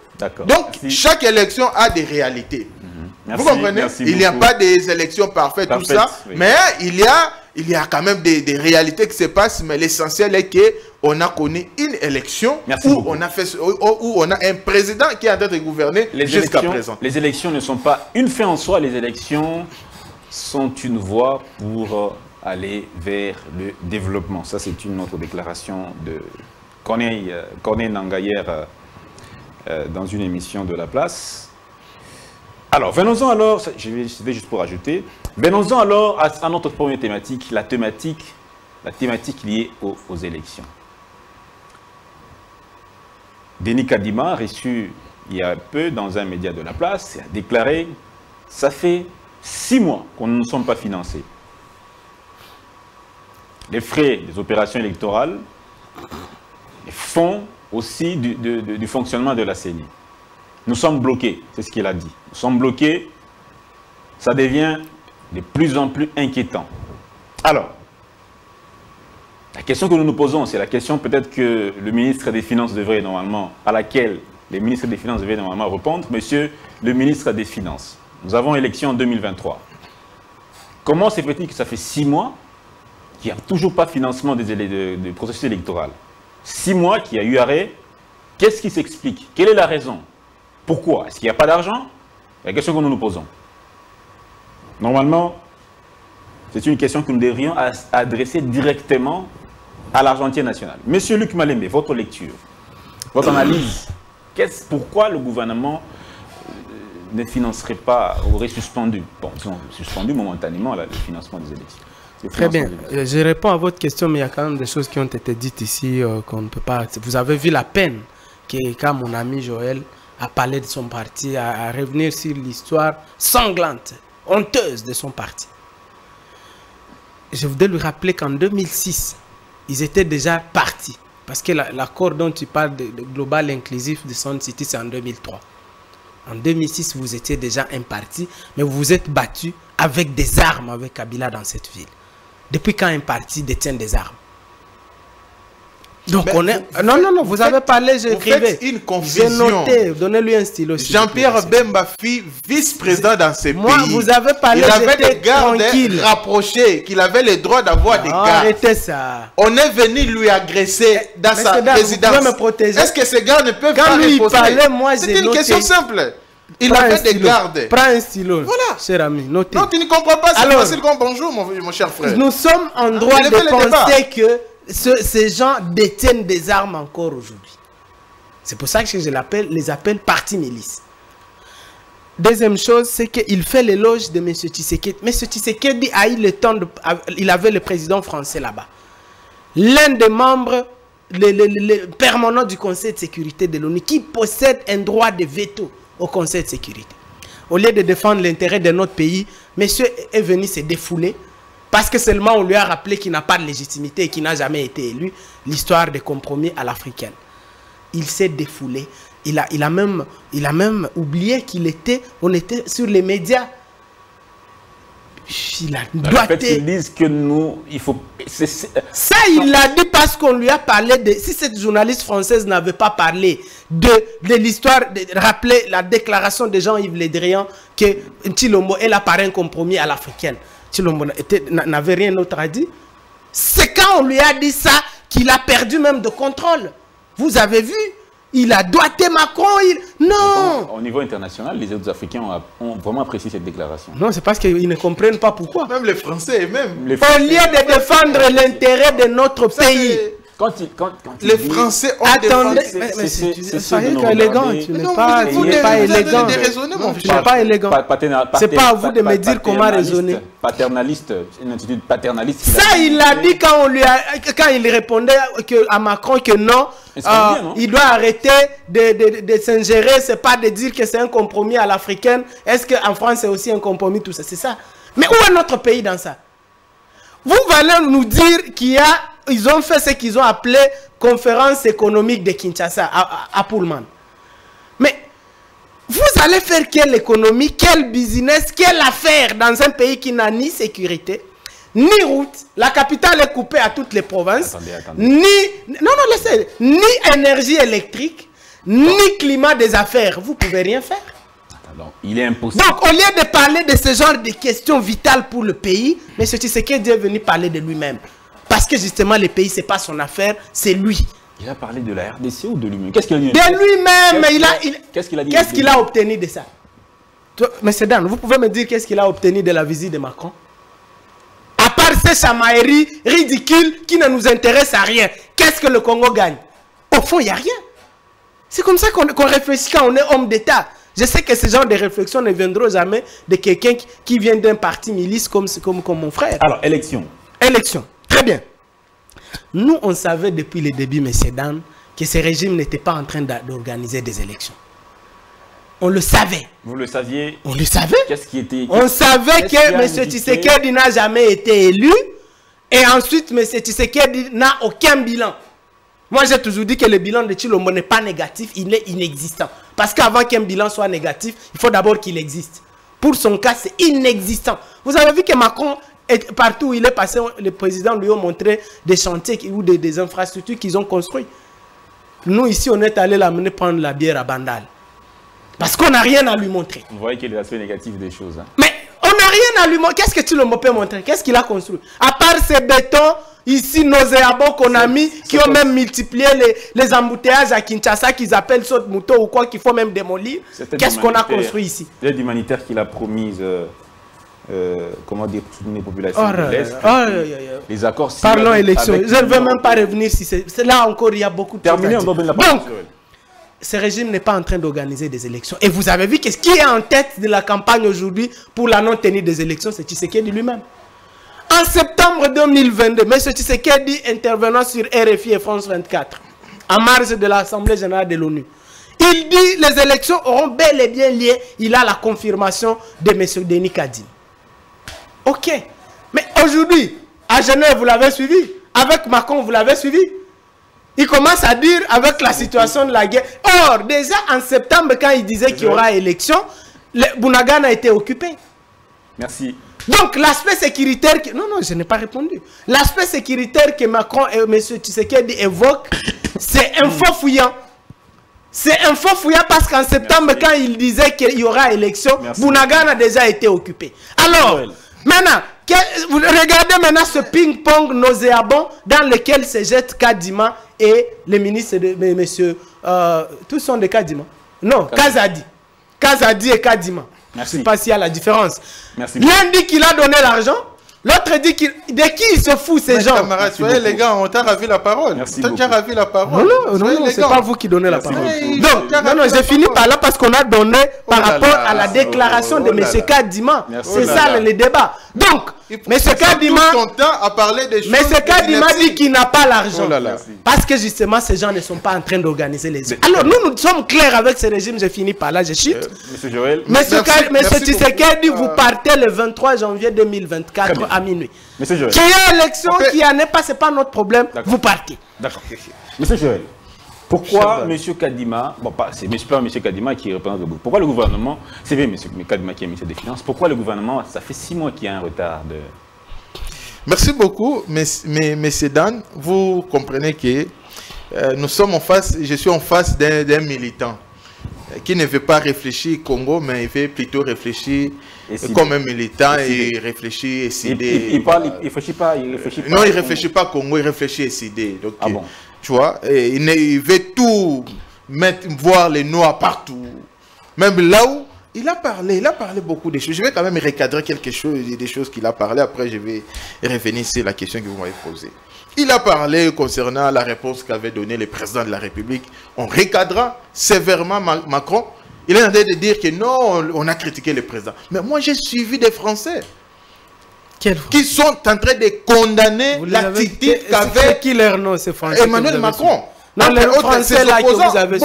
Donc, chaque élection a des réalités. Merci, vous comprenez? Il n'y a pas des élections parfaites, tout ça. Oui. Mais il y a quand même des réalités qui se passent. Mais l'essentiel est qu'on a connu une élection où on a un président qui est en train de gouverner jusqu'à présent. Les élections ne sont pas une fin en soi. Les élections sont une voie pour aller vers le développement. Ça, c'est une autre déclaration de Corneille Nangaa hier dans une émission de La Place. Alors, venons-en alors, je vais juste pour ajouter, venons-en alors à notre première thématique, la thématique liée aux élections. Denis Kadima, reçu il y a peu dans un média de La Place, a déclaré « Ça fait 6 mois qu'on ne nous sommes pas financés. Les frais des opérations électorales, les fonds aussi du fonctionnement de la CENI. Nous sommes bloqués, c'est ce qu'il a dit. Nous sommes bloqués, ça devient de plus en plus inquiétant. » Alors, la question que nous nous posons, c'est la question peut-être que le ministre des Finances devrait normalement, à laquelle les ministres des Finances devraient normalement répondre, Monsieur le ministre des Finances, nous avons élection en 2023. Comment se fait-il que ça fait 6 mois qu'il n'y a toujours pas de financement du processus électoral? 6 mois qu'il y a eu arrêt, qu'est-ce qui s'explique? Quelle est la raison? Pourquoi? Est-ce qu'il n'y a pas d'argent? La question que nous nous posons. Normalement, c'est une question que nous devrions adresser directement à l'Argentier national. Monsieur Lik Malembe, votre lecture, votre analyse, pourquoi le gouvernement ne financerait pas, aurait suspendu, bon, suspendu momentanément le financement des élections? Très bien. Je réponds à votre question, mais il y a quand même des choses qui ont été dites ici qu'on ne peut pas... Vous avez vu la peine qu'a mon ami Joël à parler de son parti, à revenir sur l'histoire sanglante, honteuse de son parti. Je voudrais lui rappeler qu'en 2006, ils étaient déjà partis. Parce que l'accord dont tu parles, de global inclusif de Sound City, c'est en 2003. En 2006, vous étiez déjà un parti, mais vous vous êtes battu avec des armes avec Kabila dans cette ville. Depuis quand un parti détient des armes? Donc, on est... Non, vous avez parlé, j'ai écrivé. Une confusion. J'ai noté, donnez-lui un stylo. Jean-Pierre Bemba Fi, vice-président dans ce pays. Moi, vous avez parlé, j'étais tranquille. Rapproché, qu'il avait le droit d'avoir des gardes. Arrêtez ça. On est venu lui agresser dans sa résidence. Est-ce que ces gardes ne peuvent pas lui parler? Moi, j'ai noté. C'est une question simple. Il avait des gardes. Prends un stylo, voilà. Cher ami, notez. Non, tu ne comprends pas, c'est facile comme bonjour, mon cher frère. Nous sommes en droit de penser que ces gens détiennent des armes encore aujourd'hui. C'est pour ça que je les appelle partis milices. Deuxième chose, c'est qu'il fait l'éloge de M. Tshisekedi. M. Tshisekedi a eu le temps, il avait le président français là-bas. L'un des membres le permanent du Conseil de sécurité de l'ONU qui possède un droit de veto au Conseil de sécurité. Au lieu de défendre l'intérêt de notre pays, monsieur est venu se défouler parce que seulement on lui a rappelé qu'il n'a pas de légitimité et qu'il n'a jamais été élu. L'histoire des compromis à l'africaine. Il s'est défoulé. Il a même oublié qu'on était sur les médias. Il a doigté. Ils disent que nous, il faut... Ça, il l'a dit parce qu'on lui a parlé de... Si cette journaliste française n'avait pas parlé de l'histoire, de rappeler la déclaration de Jean-Yves Le Drian que Tshilombo est la parrain compromis à l'africaine. Tshilombo n'avait rien d'autre à dire. C'est quand on lui a dit ça qu'il a perdu même de contrôle. Vous avez vu? Il a doigté Macron, Non! Au niveau international, les autres Africains ont vraiment apprécié cette déclaration. Non, c'est parce qu'ils ne comprennent pas pourquoi. Même les Français eux-mêmes. Au lieu de défendre l'intérêt de notre pays. Les Français ont défendu... Attendez, vous n'êtes pas élégant. Je n'ai pas élégant. C'est pas à vous de me dire comment raisonner. Paternaliste, une attitude paternaliste. Ça, il l'a dit quand il répondait à Macron que non, il doit arrêter de s'ingérer. C'est pas de dire que c'est un compromis à l'africaine. Est-ce qu'en France, c'est aussi un compromis, tout ça? C'est ça. Mais où est notre pays dans ça? Vous allez nous dire qu'ils ont fait ce qu'ils ont appelé conférence économique de Kinshasa à Pullman. Mais vous allez faire quelle économie, quel business, quelle affaire dans un pays qui n'a ni sécurité, ni route, la capitale est coupée à toutes les provinces, ni énergie électrique, ni climat des affaires. Vous ne pouvez rien faire. Donc, il est impossible. Donc, au lieu de parler de ce genre de questions vitales pour le pays, M. Tshisekedi est venu parler de lui-même. Parce que justement, le pays, ce n'est pas son affaire, c'est lui. Il a parlé de la RDC ou de lui-même? Qu'est-ce qu'il a dit? De lui-même. Qu'est-ce qu'il a dit? Qu'est-ce qu'il a obtenu de ça? Monsieur Dan, vous pouvez me dire qu'est-ce qu'il a obtenu de la visite de Macron? À part ces chamailleries ridicules qui ne nous intéressent à rien, qu'est-ce que le Congo gagne? Au fond, il n'y a rien. C'est comme ça qu'on réfléchit quand on est homme d'État. Je sais que ce genre de réflexions ne viendront jamais de quelqu'un qui vient d'un parti milice comme mon frère. Alors, élection. Élection. Très bien. Nous, on savait depuis le début, messieurs, dames, que ce régime n'était pas en train d'organiser des élections. On le savait. Vous le saviez? On le savait. Qu'est-ce qui était... On savait que M. Tshisekedi n'a jamais été élu. Et ensuite, M. Tshisekedi n'a aucun bilan. Moi, j'ai toujours dit que le bilan de Tshilombo n'est pas négatif, il est inexistant. Parce qu'avant qu'un bilan soit négatif, il faut d'abord qu'il existe. Pour son cas, c'est inexistant. Vous avez vu que Macron, partout où il est passé, les présidents lui ont montré des chantiers ou des infrastructures qu'ils ont construites. Nous, ici, on est allé l'amener prendre la bière à Bandal. Parce qu'on n'a rien à lui montrer. Vous voyez qu'il y a des aspects négatifs des choses. Hein. Mais on n'a rien à lui montrer. Qu'est-ce que Tshilombo peut montrer? Qu'est-ce qu'il a construit? À part ces bétons... Ici, nauséabonds qu'on a mis, qui ont même multiplié les embouteillages à Kinshasa, qu'ils appellent saute mouton ou quoi, qu'il faut même démolir. Qu'est-ce qu'on a construit ici? L'aide humanitaire qu'il a promise, comment dire, pour soutenir les populations de l'Est. Les accords... Parlons élection. Je ne veux même pas revenir si c'est... Là encore, il y a beaucoup de... Terminé, on doit venir la parole. Donc, ce régime n'est pas en train d'organiser des élections. Et vous avez vu qu'est-ce qui est en tête de la campagne aujourd'hui pour la non-tenue des élections, c'est Tshisekedi lui-même. En septembre 2022, M. Tshisekedi intervenant sur RFI et France 24, en marge de l'Assemblée générale de l'ONU, il dit que les élections auront bel et bien lieu. Il a la confirmation de M. Denis Kadima. Ok. Mais aujourd'hui, à Genève, vous l'avez suivi. Avec Macron, vous l'avez suivi. Il commence à dire avec la situation de la guerre. Or, déjà en septembre, quand il disait qu'il y aura élection, Bounagan a été occupé. Merci. Donc, l'aspect sécuritaire... Que... Non, non, je n'ai pas répondu. L'aspect sécuritaire que Macron et M. Tshisekedi évoquent, c'est un faux fuyant. C'est un faux fuyant parce qu'en septembre, quand il disait qu'il y aura élection, Bounagan a déjà été occupé. Alors, maintenant, vous regardez maintenant ce ping-pong nauséabond dans lequel se jettent Kadima et les ministres de M. Tous sont de Kadima. Non, Kazadi. Kazadi et Kadima. Je ne sais pas s'il y a la différence. L'un dit qu'il a donné l'argent, L'autre dit qu'il... De qui ils se foutent ces gens? Camarades, soyez les gars, on t'a ravi la parole. On t'a ravi la parole. Non, non, non, c'est pas vous qui donnez la parole. Donc, non, non, j'ai fini par là parce qu'on a donné par rapport à la déclaration de M. Kadima. C'est ça le débat. Donc, M. Kadima... M. Kadima dit qu'il n'a pas l'argent. Parce que justement, ces gens ne sont pas en train d'organiser les élections. Alors, nous, nous sommes clairs avec ce régime. J'ai fini par là, je chute. M. Joël. M. Tshisekedi, vous partez le 23 janvier 2024. À minuit. Monsieur Joël. Qui a élection, après... qui en est pas, c'est pas notre problème. Vous partez. D'accord. Monsieur Joël, pourquoi Monsieur Kadima, bon, c'est pas Monsieur Kadima qui représente le groupe. Pourquoi le gouvernement, c'est bien Monsieur Kadima qui est ministre des Finances, pourquoi le gouvernement, ça fait 6 mois qu'il y a un retard de... Merci beaucoup, Monsieur Dan. Vous comprenez que nous sommes en face, je suis en face d'un militant qui ne veut pas réfléchir Congo, mais il veut plutôt réfléchir comme un militant et réfléchir et s'idée. Il réfléchit pas. Non, il ne réfléchit pas Congo, il réfléchit et s'idée. Ah bon? Tu vois, il veut tout mettre, voir les noirs partout. Même là où il a parlé beaucoup de choses. Je vais quand même recadrer quelque chose, des choses qu'il a parlé. Après, je vais revenir sur la question que vous m'avez posée. Il a parlé concernant la réponse qu'avait donnée le président de la République. On recadra sévèrement Macron. Il est en train de dire que non, on a critiqué le président. Mais moi, j'ai suivi des Français qui sont en train de condamner l'attitude qu'avait Emmanuel Macron. Non, les Français là que vous avez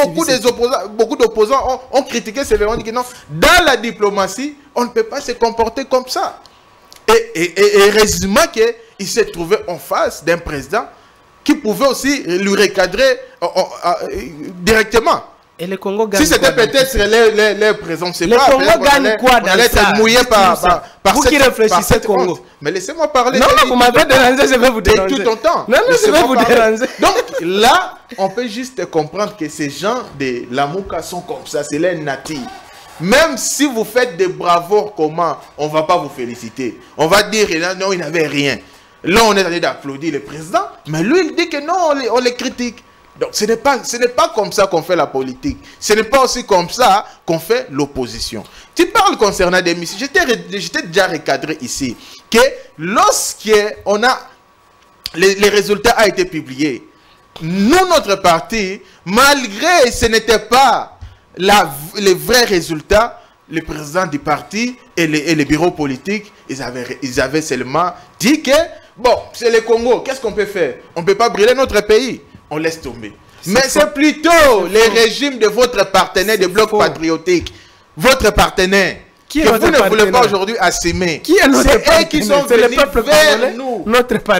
beaucoup d'opposants ont critiqué sévèrement. Dit que non, dans la diplomatie, on ne peut pas se comporter comme ça. Et heureusement qu'il s'est trouvé en face d'un président qui pouvait aussi lui recadrer directement. Et le Congo gagne. Si c'était peut-être les présents, c'est pas. Le Congo gagne quoi dans ça? Mouillé par vous qui réfléchissez Congo. Mais laissez-moi parler. Non, non, vous m'avez dérangé, je vais vous déranger. Tout ton temps. Non, non, je vais vous déranger. Donc là, on peut juste comprendre que ces gens de la Mouka sont comme ça, c'est les natifs. Même si vous faites des bravos, comment on ne va pas vous féliciter. On va dire, non, il n'avait rien. Là, on est allé d'applaudir le président, mais lui, il dit que non, on les critique. Donc, ce n'est pas comme ça qu'on fait la politique. Ce n'est pas aussi comme ça qu'on fait l'opposition. Tu parles concernant des missions. J'étais déjà recadré ici que lorsqu'on a... Les résultats ont été publiés. Nous, notre parti, malgré ce n'était pas... les vrais résultats, le président du parti et les bureaux politiques, ils avaient seulement dit que, bon, c'est le Congo, qu'est-ce qu'on peut faire? On ne peut pas brûler notre pays, on laisse tomber. Mais c'est plutôt les régimes de votre partenaire de bloc patriotique, votre partenaire, que vous ne voulez pas aujourd'hui assumer. C'est eux qui sont venus vers nous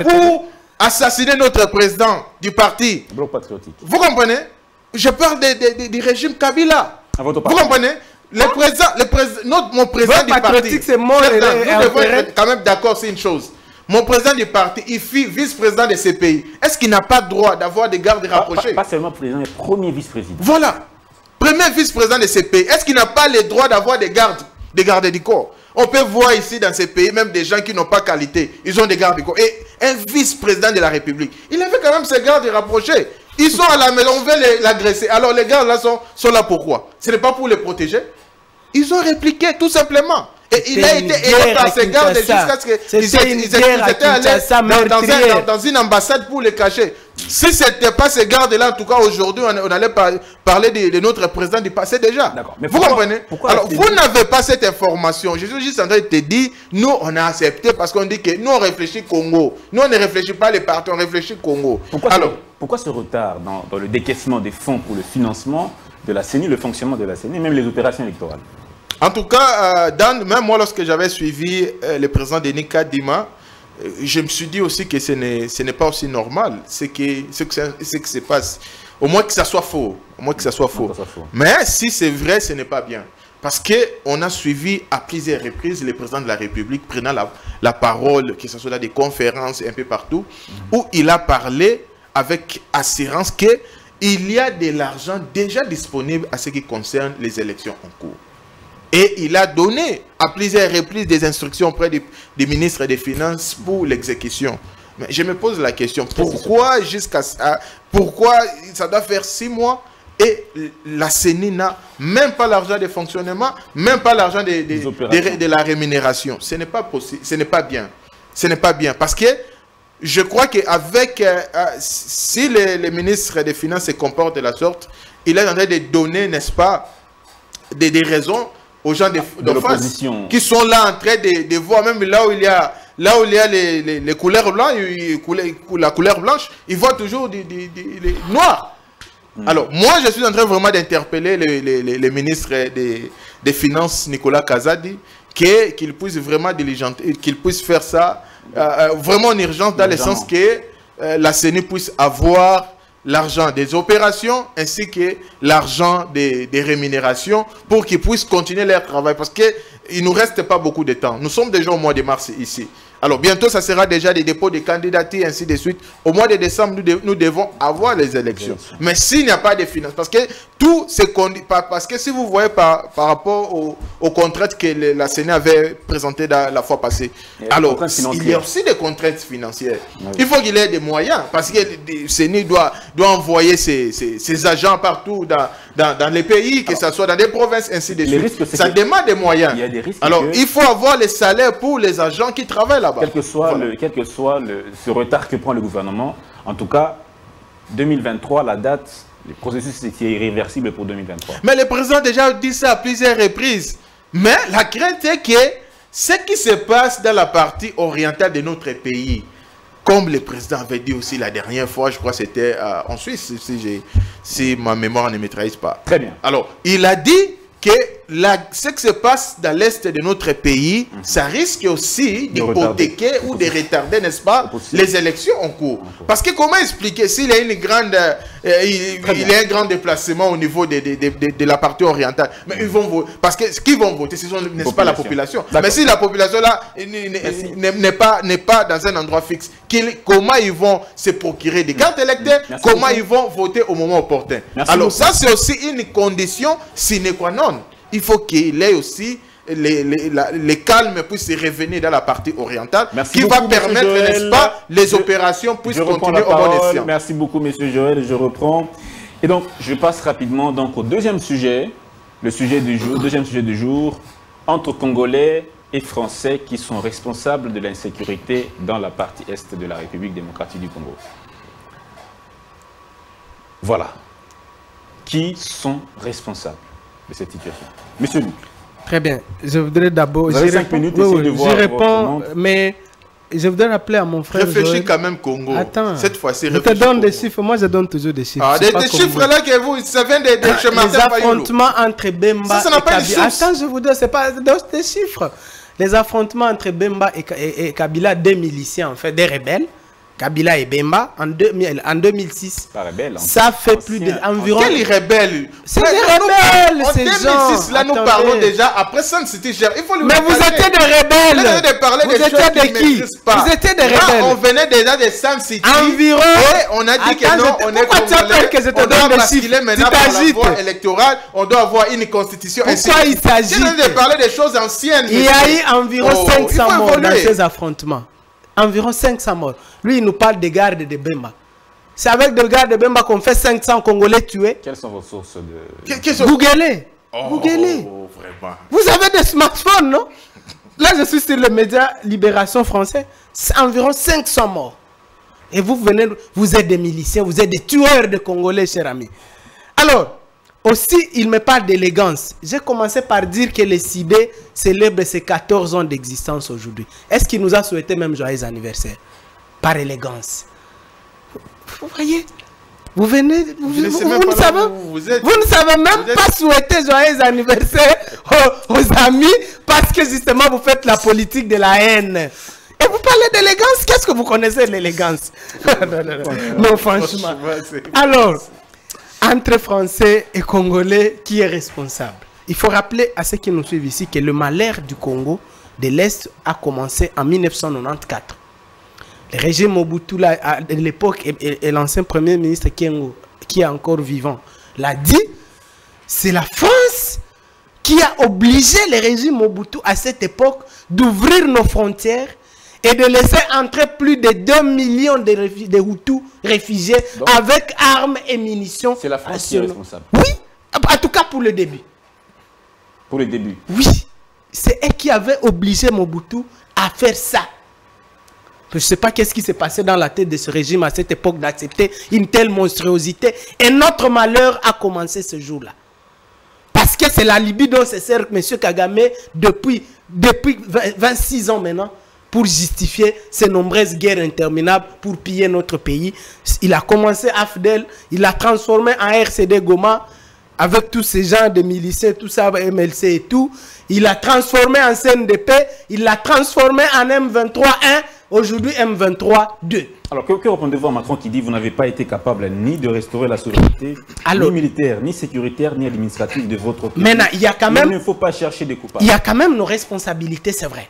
pour assassiner notre président du parti. Bloc patriotique. Vous comprenez? Je parle du régime Kabila. Vous comprenez? Mon président du parti, c'est mort. Nous devons être quand même d'accord, c'est une chose. Mon président du parti, il fut vice-président de ce pays. Est-ce qu'il n'a pas droit d'avoir des gardes rapprochés? Pas seulement président, mais premier vice-président. Voilà. Premier vice-président de ce pays. Est-ce qu'il n'a pas le droit d'avoir des gardes du corps? On peut voir ici dans ces pays, même des gens qui n'ont pas qualité. Ils ont des gardes du corps. Et un vice-président de la République, il avait quand même ses gardes rapprochés. Ils sont à la maison, on veut l'agresser. Alors les gars là sont là pourquoi? Ce n'est pas pour les protéger. Ils ont répliqué tout simplement. Et il a été aidé par ces gardes jusqu'à ce qu'ils étaient allés dans une ambassade pour les cacher. Si ce n'était pas ces gardes-là, en tout cas aujourd'hui, on allait parler de notre président du passé déjà. Mais vous comprenez? Alors vous n'avez pas cette information. Je suis juste en train de te dire, nous on a accepté parce qu'on dit que nous on réfléchit Congo. Nous on ne réfléchit pas les partis, on réfléchit Congo. Alors, pourquoi ce retard dans le décaissement des fonds pour le financement de la CENI, le fonctionnement de la CENI, même les opérations électorales? En tout cas, Dan, même moi, lorsque j'avais suivi le président Denis Kadima, je me suis dit aussi que ce n'est pas aussi normal ce qui se passe. Au moins que ça soit faux. Au moins que ça soit faux. Mais si c'est vrai, ce n'est pas bien. Parce qu'on a suivi à plusieurs reprises le président de la République prenant la parole, que ce soit dans des conférences un peu partout, où il a parlé avec assurance qu'il y a de l'argent déjà disponible à ce qui concerne les élections en cours. Et il a donné à plusieurs reprises des instructions auprès du ministre des Finances pour l'exécution. Mais je me pose la question, pourquoi ça doit faire 6 mois et la CENI n'a même pas l'argent de fonctionnement, même pas l'argent de la rémunération. Ce n'est pas possible, ce n'est pas bien. ce n'est pas bien. Parce que je crois qu'avec, si le ministre des Finances se comporte de la sorte, il est en train de donner, n'est-ce pas, des raisons aux gens de l'opposition qui sont là en train de voir, même là où il y a, les couleurs blanches, la couleur blanche, ils voient toujours des noirs. Alors, moi, je suis en train vraiment d'interpeller le ministre des Finances, Nicolas Kazadi, qu'il puisse vraiment diligenter, qu'il puisse faire ça vraiment en urgence, dans le sens que la CENI puisse avoir l'argent des opérations ainsi que l'argent des rémunérations pour qu'ils puissent continuer leur travail, parce qu'il ne nous reste pas beaucoup de temps. Nous sommes déjà au mois de mars ici. Alors bientôt, ça sera déjà des dépôts de candidatures, ainsi de suite. Au mois de décembre, nous devons avoir les élections. Mais s'il n'y a pas de finances, parce que tout se conduit, parce que si vous voyez par rapport aux contraintes que la CENI avait présentées la fois passée, alors il y a aussi des contraintes financières. Oui. Il faut qu'il ait des moyens, parce que la CENI doit envoyer ses agents partout dans les pays, que ce soit dans des provinces, ainsi de suite. Ça demande des moyens. Il y a des risques. Alors il faut avoir les salaires pour les agents qui travaillent là. Quel que soit ce retard que prend le gouvernement, en tout cas, 2023, la date, le processus est irréversible pour 2023. Mais le président a déjà dit ça à plusieurs reprises. Mais la crainte est que ce qui se passe dans la partie orientale de notre pays, comme le président avait dit aussi la dernière fois, je crois que c'était en Suisse, si ma mémoire ne me trahisse pas. Très bien. Alors, il a dit que ce qui se passe dans l'est de notre pays, ça risque aussi d'hypothéquer ou de retarder, n'est-ce pas, les élections en cours. Parce que comment expliquer, s'il y a un grand déplacement au niveau de la partie orientale, mais ils vont voter, parce que ce qu'ils vont voter, ce sont, n'est-ce pas, la population. Mais si la population là n'est pas dans un endroit fixe, comment ils vont se procurer des cartes électeurs, comment ils vont voter au moment opportun. Alors ça, c'est aussi une condition sine qua non. Il faut qu'il ait aussi les calmes puissent revenir dans la partie orientale, qui va permettre, n'est-ce pas, les opérations puissent continuer au bon escient. Merci beaucoup, M. Joël, je reprends. Et donc, je passe rapidement donc, au deuxième sujet, le deuxième sujet du jour, entre Congolais et Français qui sont responsables de l'insécurité dans la partie est de la République démocratique du Congo. Voilà. Qui sont responsables de cette situation? Monsieur Luc. Très bien. Je voudrais d'abord... Vous avez 5 minutes, oui, de voir. Je réponds, mais je voudrais rappeler à mon frère... Réfléchis Joël. Quand même, Congo. Attends. Cette fois-ci, réfléchis. Je te donne des chiffres. Moi, je donne toujours des chiffres. Ah, des chiffres là que vous... Ça vient des chemins. Les affrontements entre Bemba et Kabila. Attends, je vous donne... C'est pas des chiffres. Les affrontements entre Bemba et Kabila, des miliciens, en fait, des rebelles. Kabila et Bemba en 2006. Pas rebelle, ça fait plus d'environ. Quel rebelle? C'est des rebelles, ces gens. En 2006, là, attendez. Nous parlons déjà après Sun City. Il faut lui mais vous étiez des rebelles. Vous étiez des rebelles. On venait déjà de Sun City. Environ. Et on a dit que non, on est congolais. Que je te donne parce qu'il est maintenant dans la voie électorale. On doit avoir une constitution. Pourquoi il s'agit? Je viens de parler des choses anciennes. Il y a eu environ 500 morts dans ces affrontements. Environ 500 morts. Lui, il nous parle des gardes de Bemba. C'est avec des gardes de Bemba qu'on fait 500 Congolais tués. Quelles sont vos sources de... Googlez. Googlez. Vraiment. Vous avez des smartphones, non? Là, je suis sur le média Libération français. C'est environ 500 morts. Et vous venez... Vous êtes des miliciens, vous êtes des tueurs de Congolais, chers amis. Alors, aussi, il me parle d'élégance. J'ai commencé par dire que les CIDE célèbrent ses 14 ans d'existence aujourd'hui. Est-ce qu'il nous a souhaité même joyeux anniversaire? Par élégance. Vous voyez, vous venez, vous ne savez même pas souhaiter joyeux anniversaire aux amis, parce que justement vous faites la politique de la haine. Et vous parlez d'élégance, qu'est-ce que vous connaissez l'élégance? Non, franchement. Alors, entre Français et Congolais, qui est responsable? Il faut rappeler à ceux qui nous suivent ici que le malheur du Congo de l'Est a commencé en 1994. Le régime Mobutu, à l'époque, et l'ancien premier ministre Kengo, qui est encore vivant, l'a dit, c'est la France qui a obligé le régime Mobutu à cette époque d'ouvrir nos frontières et de laisser entrer plus de 2 millions de Hutus réfugiés. Donc, avec armes et munitions. C'est la France qui est responsable. Oui, en tout cas pour le début. Pour le début. Oui, c'est elle qui avait obligé Mobutu à faire ça. Je ne sais pas qu'est-ce qui s'est passé dans la tête de ce régime à cette époque d'accepter une telle monstruosité. Et notre malheur a commencé ce jour-là. Parce que c'est la libido, c'est certes, M. Kagame, depuis 26 ans maintenant, pour justifier ces nombreuses guerres interminables, pour piller notre pays. Il a commencé à Fidel, il a transformé en RCD Goma, avec tous ces gens de miliciens, tout ça, MLC et tout. Il a transformé en CNDP, il l'a transformé en M23-1, aujourd'hui M23-2. Alors, que répondez-vous à Macron qui dit que vous n'avez pas été capable ni de restaurer la souveraineté, alors, ni militaire, ni sécuritaire, ni administrative de votre pays. Maintenant, il y a quand même... Il ne faut pas chercher des coupables. Il y a quand même nos responsabilités, c'est vrai.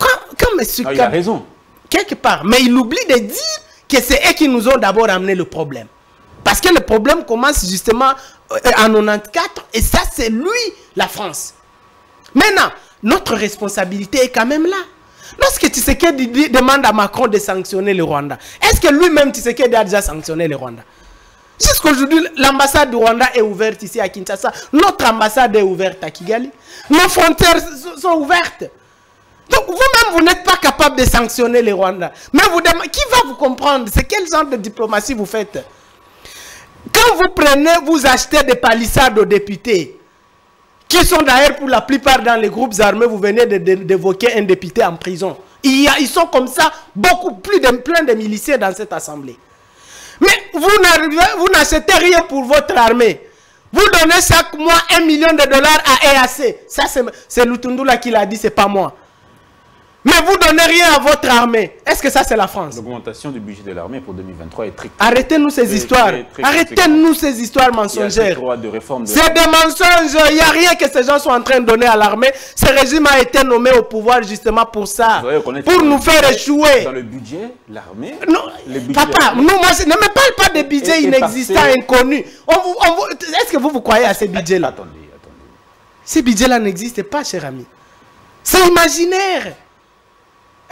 Quand il a raison. Quelque part. Mais il oublie de dire que c'est eux qui nous ont d'abord amené le problème. Parce que le problème commence justement en 94 et ça c'est lui, la France. Maintenant, notre responsabilité est quand même là. Lorsque Tshisekedi demande à Macron de sanctionner le Rwanda, est-ce que lui-même Tshisekedi a déjà sanctionné le Rwanda? Jusqu'aujourd'hui, l'ambassade du Rwanda est ouverte ici à Kinshasa. Notre ambassade est ouverte à Kigali. Nos frontières sont ouvertes. Donc vous-même, vous n'êtes pas capable de sanctionner les Rwandais. Mais vous demandez, qui va vous comprendre? C'est quel genre de diplomatie vous faites? Quand vous prenez, vous achetez des palissades aux députés, qui sont d'ailleurs pour la plupart dans les groupes armés, vous venez d'évoquer un député en prison. Ils sont comme ça, beaucoup plus de plein de miliciens dans cette assemblée. Mais vous n'achetez rien pour votre armée. Vous donnez chaque mois 1 million de dollars à EAC. Ça, c'est Lutundula qui l'a dit, c'est pas moi. Mais vous ne donnez rien à votre armée. Est-ce que ça, c'est la France? L'augmentation du budget de l'armée pour 2023 est très... Arrêtez-nous ces histoires. Arrêtez-nous ces histoires mensongères. C'est des mensonges. Il n'y a rien que ces gens sont en train de donner à l'armée. Ce régime a été nommé au pouvoir justement pour ça. Pour nous faire échouer. Dans le budget, l'armée... Non, papa, nous, moi, je ne me parle pas de budget inexistant, inconnu. Est-ce que vous croyez à ces budgets-là? Attendez, attendez. Ces budgets-là n'existent pas, cher ami. C'est imaginaire.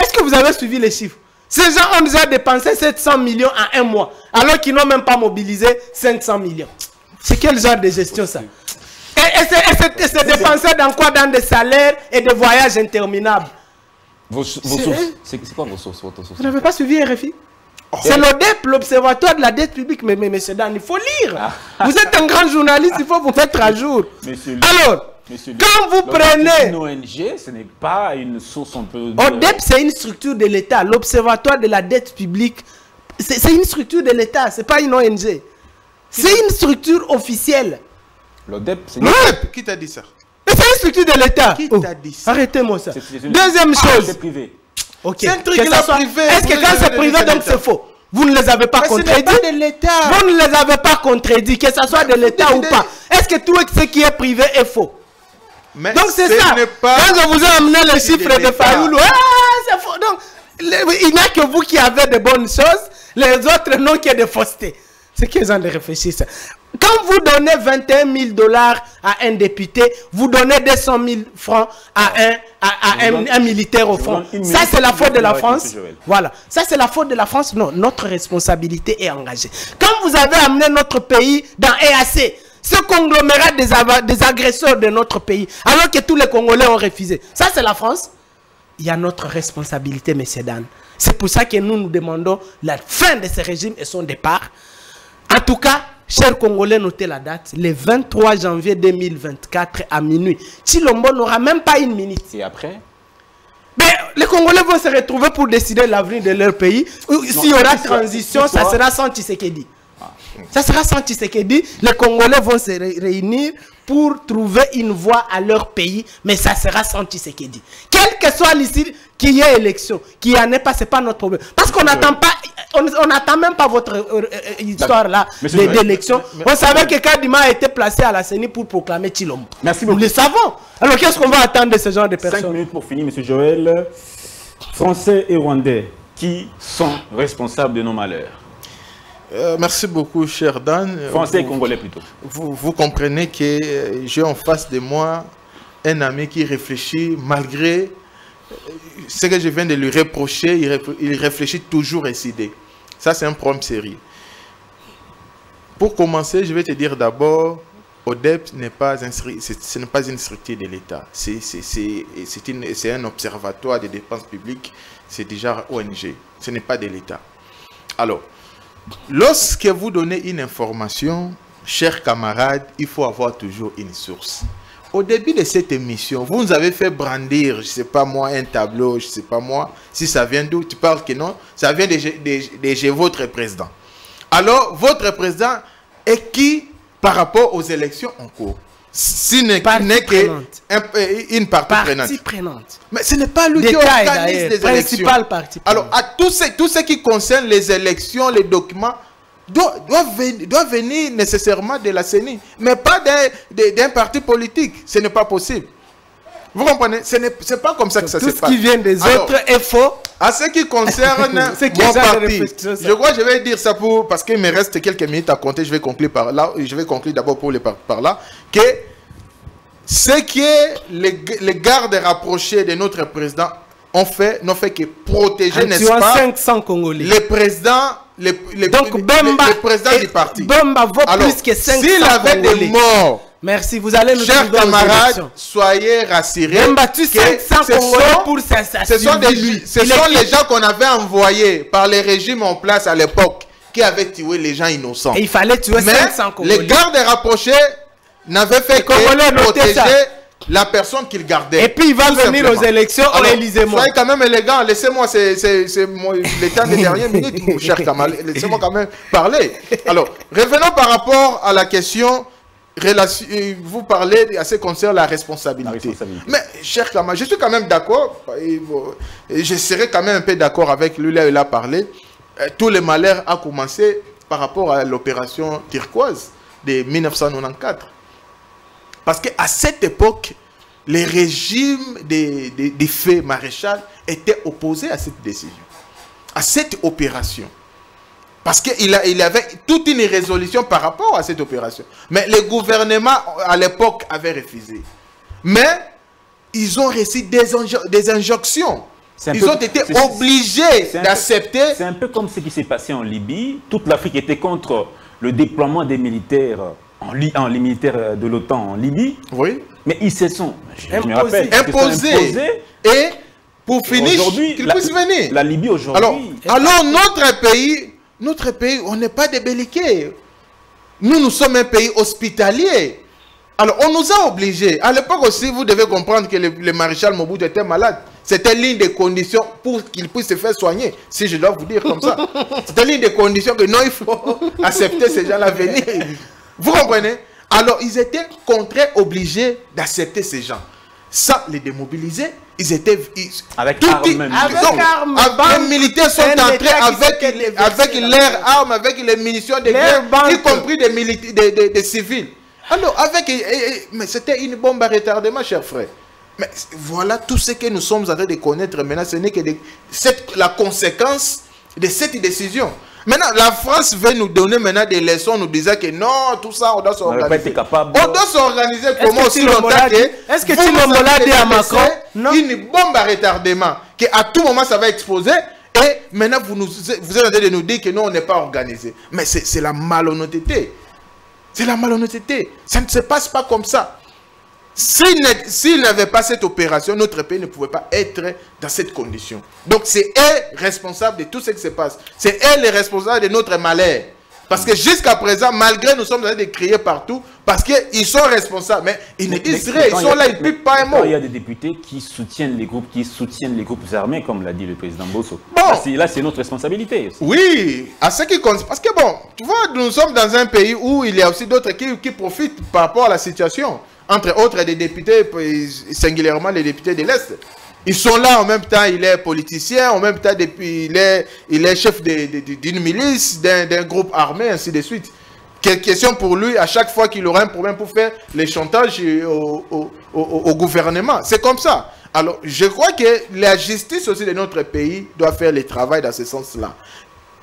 Est-ce que vous avez suivi les chiffres? Ces gens ont déjà dépensé 700 millions en un mois, alors qu'ils n'ont même pas mobilisé 500 millions. C'est quel genre de gestion ça? Et c'est dépensé dans quoi? Dans des salaires et des voyages interminables. Vos sources? C'est quoi vos sources? Vous n'avez pas suivi RFI? C'est l'ODEP, l'Observatoire de la dette publique. Mais monsieur Dan, il faut lire. Vous êtes un grand journaliste, il faut vous mettre à jour. Alors... Monsieur, quand vous prenez... Une ONG, ce n'est pas une source un peu... ODEP, c'est une structure de l'État. L'Observatoire de la dette publique, c'est une structure de l'État. Ce n'est pas une ONG. C'est une structure officielle. L'ODEP, c'est une... Qui t'a dit ça? C'est une structure de l'État. Qui t'a dit ça? Arrêtez-moi ça. Deuxième chose. C'est privé. Ok. C'est un truc là privé. Est-ce que quand c'est privé, donc c'est faux? Vous ne les avez pas contredits. Vous ne les avez pas contredits, que ce soit de l'État ou pas. Est-ce que tout ce qui est privé est faux? Mais donc c'est ça, pas quand je vous ai amené les chiffres de Fayulu, c'est faux. Donc, il n'y a que vous qui avez de bonnes choses, les autres n'ont que de faussetés. C'est qu'ils ont de réfléchir. Quand vous donnez 21 000 dollars à un député, vous donnez 200 000 francs à un militaire au front. Ça c'est la faute de la France. Voilà, ça c'est la faute de la France. Non, notre responsabilité est engagée. Quand vous avez amené notre pays dans EAC, ce conglomérat des agresseurs de notre pays, alors que tous les Congolais ont refusé. Ça, c'est la France. Il y a notre responsabilité, messieurs dames. C'est pour ça que nous, nous demandons la fin de ce régime et son départ. En tout cas, chers Congolais, notez la date. Le 23 janvier 2024 à minuit. Tshilombo n'aura même pas une minute. Et après? Mais les Congolais vont se retrouver pour décider l'avenir de leur pays. S'il y aura transition, ça sera sans Tshisekedi. Ça sera sans Tshisekedi, les Congolais vont se réunir pour trouver une voie à leur pays, mais ça sera sans Tshisekedi. Quelle que soit l'issue, qu'il y ait élection, qu'il n'y en ait pas, ce n'est pas notre problème. Parce qu'on n'attend pas, on n'attend même pas votre histoire là d'élection. On savait que Kadima a été placé à la CENI pour proclamer Tshilombo. Merci beaucoup. Nous le savons. Alors qu'est-ce qu'on va attendre de ce genre de personnes? 5 minutes pour finir, M. Joël. Français et Rwandais qui sont responsables de nos malheurs? Merci beaucoup, cher Dan. Français et Congolais plutôt. Vous comprenez que j'ai en face de moi un ami qui réfléchit malgré ce que je viens de lui reprocher. Il réfléchit toujours à ses idées. Ça, c'est un problème sérieux. Pour commencer, je vais te dire d'abord ODEP n'est pas inscrit, ce n'est pas une structure de l'État, c'est un observatoire des dépenses publiques, c'est déjà ONG, ce n'est pas de l'État. Alors, lorsque vous donnez une information, chers camarades, il faut avoir toujours une source. Au début de cette émission, vous nous avez fait brandir, je ne sais pas moi, un tableau, je ne sais pas moi, si ça vient d'où, tu parles que non, ça vient de votre président. Alors, votre président est qui par rapport aux élections en cours? Ce n'est qu'une partie prenante. Mais ce n'est pas lui qui organise les élections. Alors, à tout ce qui concerne les élections, les documents, doivent venir nécessairement de la CENI, mais pas d'un parti politique. Ce n'est pas possible. Vous comprenez? Ce n'est pas comme ça que ça se passe. Tout ce qui vient des autres est faux. À ce qui concerne mon parti, je crois que je vais dire ça parce qu'il me reste quelques minutes à compter. Je vais conclure par là. Je vais conclure d'abord par là que ce qui est les gardes rapprochés de notre président n'ont fait que protéger, n'est-ce pas, 500 Congolais. Les présidents. Donc Bemba, le président du parti. Bemba vaut plus que 500 Congolais. S'il avait des morts, merci, vous allez nous chers camarades, soyez rassurés. Bemba tue 500 Congolais pour sa survie. Ce sont les gens qu'on avait envoyés par les régimes en place à l'époque qui avaient tué les gens innocents. Et il fallait tuer 500 Congolais. Les gardes rapprochés n'avaient fait que protéger la personne qu'il gardait. Et puis il va venir simplement aux élections. Alors, soyez quand même élégant. Laissez-moi, le temps des dernières minutes, mon cher Kamal. Laissez-moi quand même parler. Alors, revenons par rapport à la question. Vous parlez à ce qui concerne la responsabilité. Mais, cher Kamal, je suis quand même d'accord. Je serai quand même un peu d'accord avec lui. Là, il a parlé. Tout le malheur a commencé par rapport à l'opération turquoise de 1994. Parce qu'à cette époque, les régimes des faits maréchal étaient opposés à cette décision, à cette opération. Parce qu'il avait toute une résolution par rapport à cette opération. Mais le gouvernement, à l'époque, avait refusé. Mais ils ont reçu des injonctions. Ils ont été obligés d'accepter. C'est un peu comme ce qui s'est passé en Libye. Toute l'Afrique était contre le déploiement des militaires. Les militaires de l'OTAN en Libye, oui, mais ils se sont imposés. Et pour finir, qu'ils puissent venir. La Libye aujourd'hui. Alors notre pays, on n'est pas des belliqués. Nous sommes un pays hospitalier. Alors on nous a obligés. À l'époque aussi, vous devez comprendre que le maréchal Mobutu était malade. C'était l'une des conditions pour qu'il puisse se faire soigner, si je dois vous dire comme ça. C'était l'une des conditions que non, il faut accepter ces gens-là venir. Vous comprenez? Alors, ils étaient contraints, obligés d'accepter ces gens. Sans les démobiliser, ils étaient... avec armes. Les militaires sont entrés avec leurs armes, avec les munitions de guerre, y compris des civils. Alors, mais c'était une bombe à retardement, cher frère. Mais voilà tout ce que nous sommes en train de connaître maintenant. Ce n'est que la conséquence de cette décision. Maintenant, la France veut nous donner maintenant des leçons, nous disant que non, tout ça, on doit s'organiser. On doit s'organiser comment aussi longtemps que... Est-ce que tu l'as dit à Macron? Une bombe à retardement, qu'à tout moment, ça va exploser. Et maintenant, vous êtes en train de nous dire que non, on n'est pas organisé. Mais c'est la malhonnêteté. C'est la malhonnêteté. Ça ne se passe pas comme ça. S'il n'avait pas cette opération, notre pays ne pouvait pas être dans cette condition. Donc c'est eux responsables de tout ce qui se passe. C'est eux les responsables de notre malheur. Parce que jusqu'à présent, malgré nous sommes en train de crier partout, parce qu'ils sont responsables. Mais ils ne disent rien, ils sont là, ils ne pipent pas un mot. Il y a des députés qui soutiennent les groupes armés, comme l'a dit le président Bosso. Bon. Là, c'est notre responsabilité aussi. Oui, à ce qui compte. Parce que bon, tu vois, nous sommes dans un pays où il y a aussi d'autres qui profitent par rapport à la situation. Entre autres, des députés, singulièrement les députés de l'Est. Ils sont là en même temps, il est politicien, en même temps, il est chef d'une milice, d'un groupe armé, ainsi de suite. Quelle question pour lui, à chaque fois qu'il aura un problème pour faire les chantages au gouvernement. C'est comme ça. Alors, je crois que la justice aussi de notre pays doit faire le travail dans ce sens-là.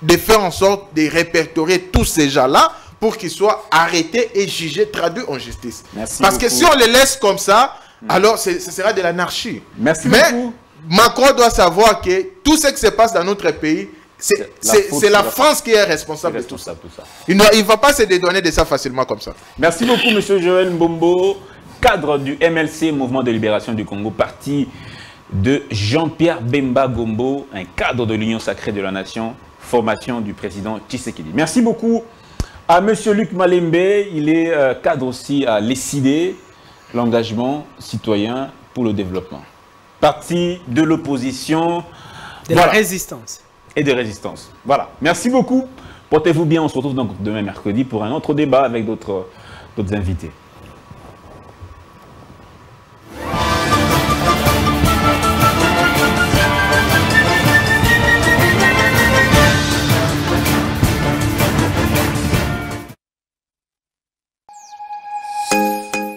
De faire en sorte de répertorier tous ces gens-là, pour qu'ils soient arrêtés et jugés, traduits en justice. Merci Parce beaucoup. Que si on les laisse comme ça, alors ce sera de l'anarchie. Mais beaucoup. Macron doit savoir que tout ce qui se passe dans notre pays C'est la France qui est responsable de tout ça. Il ne va pas se dédouaner de ça facilement comme ça. Merci beaucoup, monsieur Joël Mbombo, cadre du MLC, Mouvement de Libération du Congo, parti de Jean-Pierre Bemba Gombo, un cadre de l'Union Sacrée de la Nation, formation du président Tshisekedi. Merci beaucoup à monsieur Lik Malembe, il est cadre aussi à l'ECID, l'engagement citoyen pour le développement. Parti de l'opposition, de la résistance. Et de résistance. Voilà. Merci beaucoup. Portez-vous bien. On se retrouve donc demain mercredi pour un autre débat avec d'autres invités.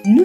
Nous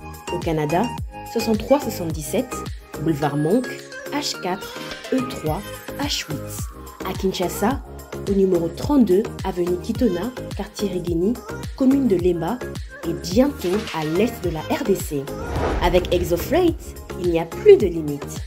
Au Canada, 6377, boulevard Monk, H4, E3, H8. À Kinshasa, au numéro 32, avenue Kitona, quartier Régigny, commune de Lemba, et bientôt à l'est de la RDC. Avec Exo Freight, il n'y a plus de limite.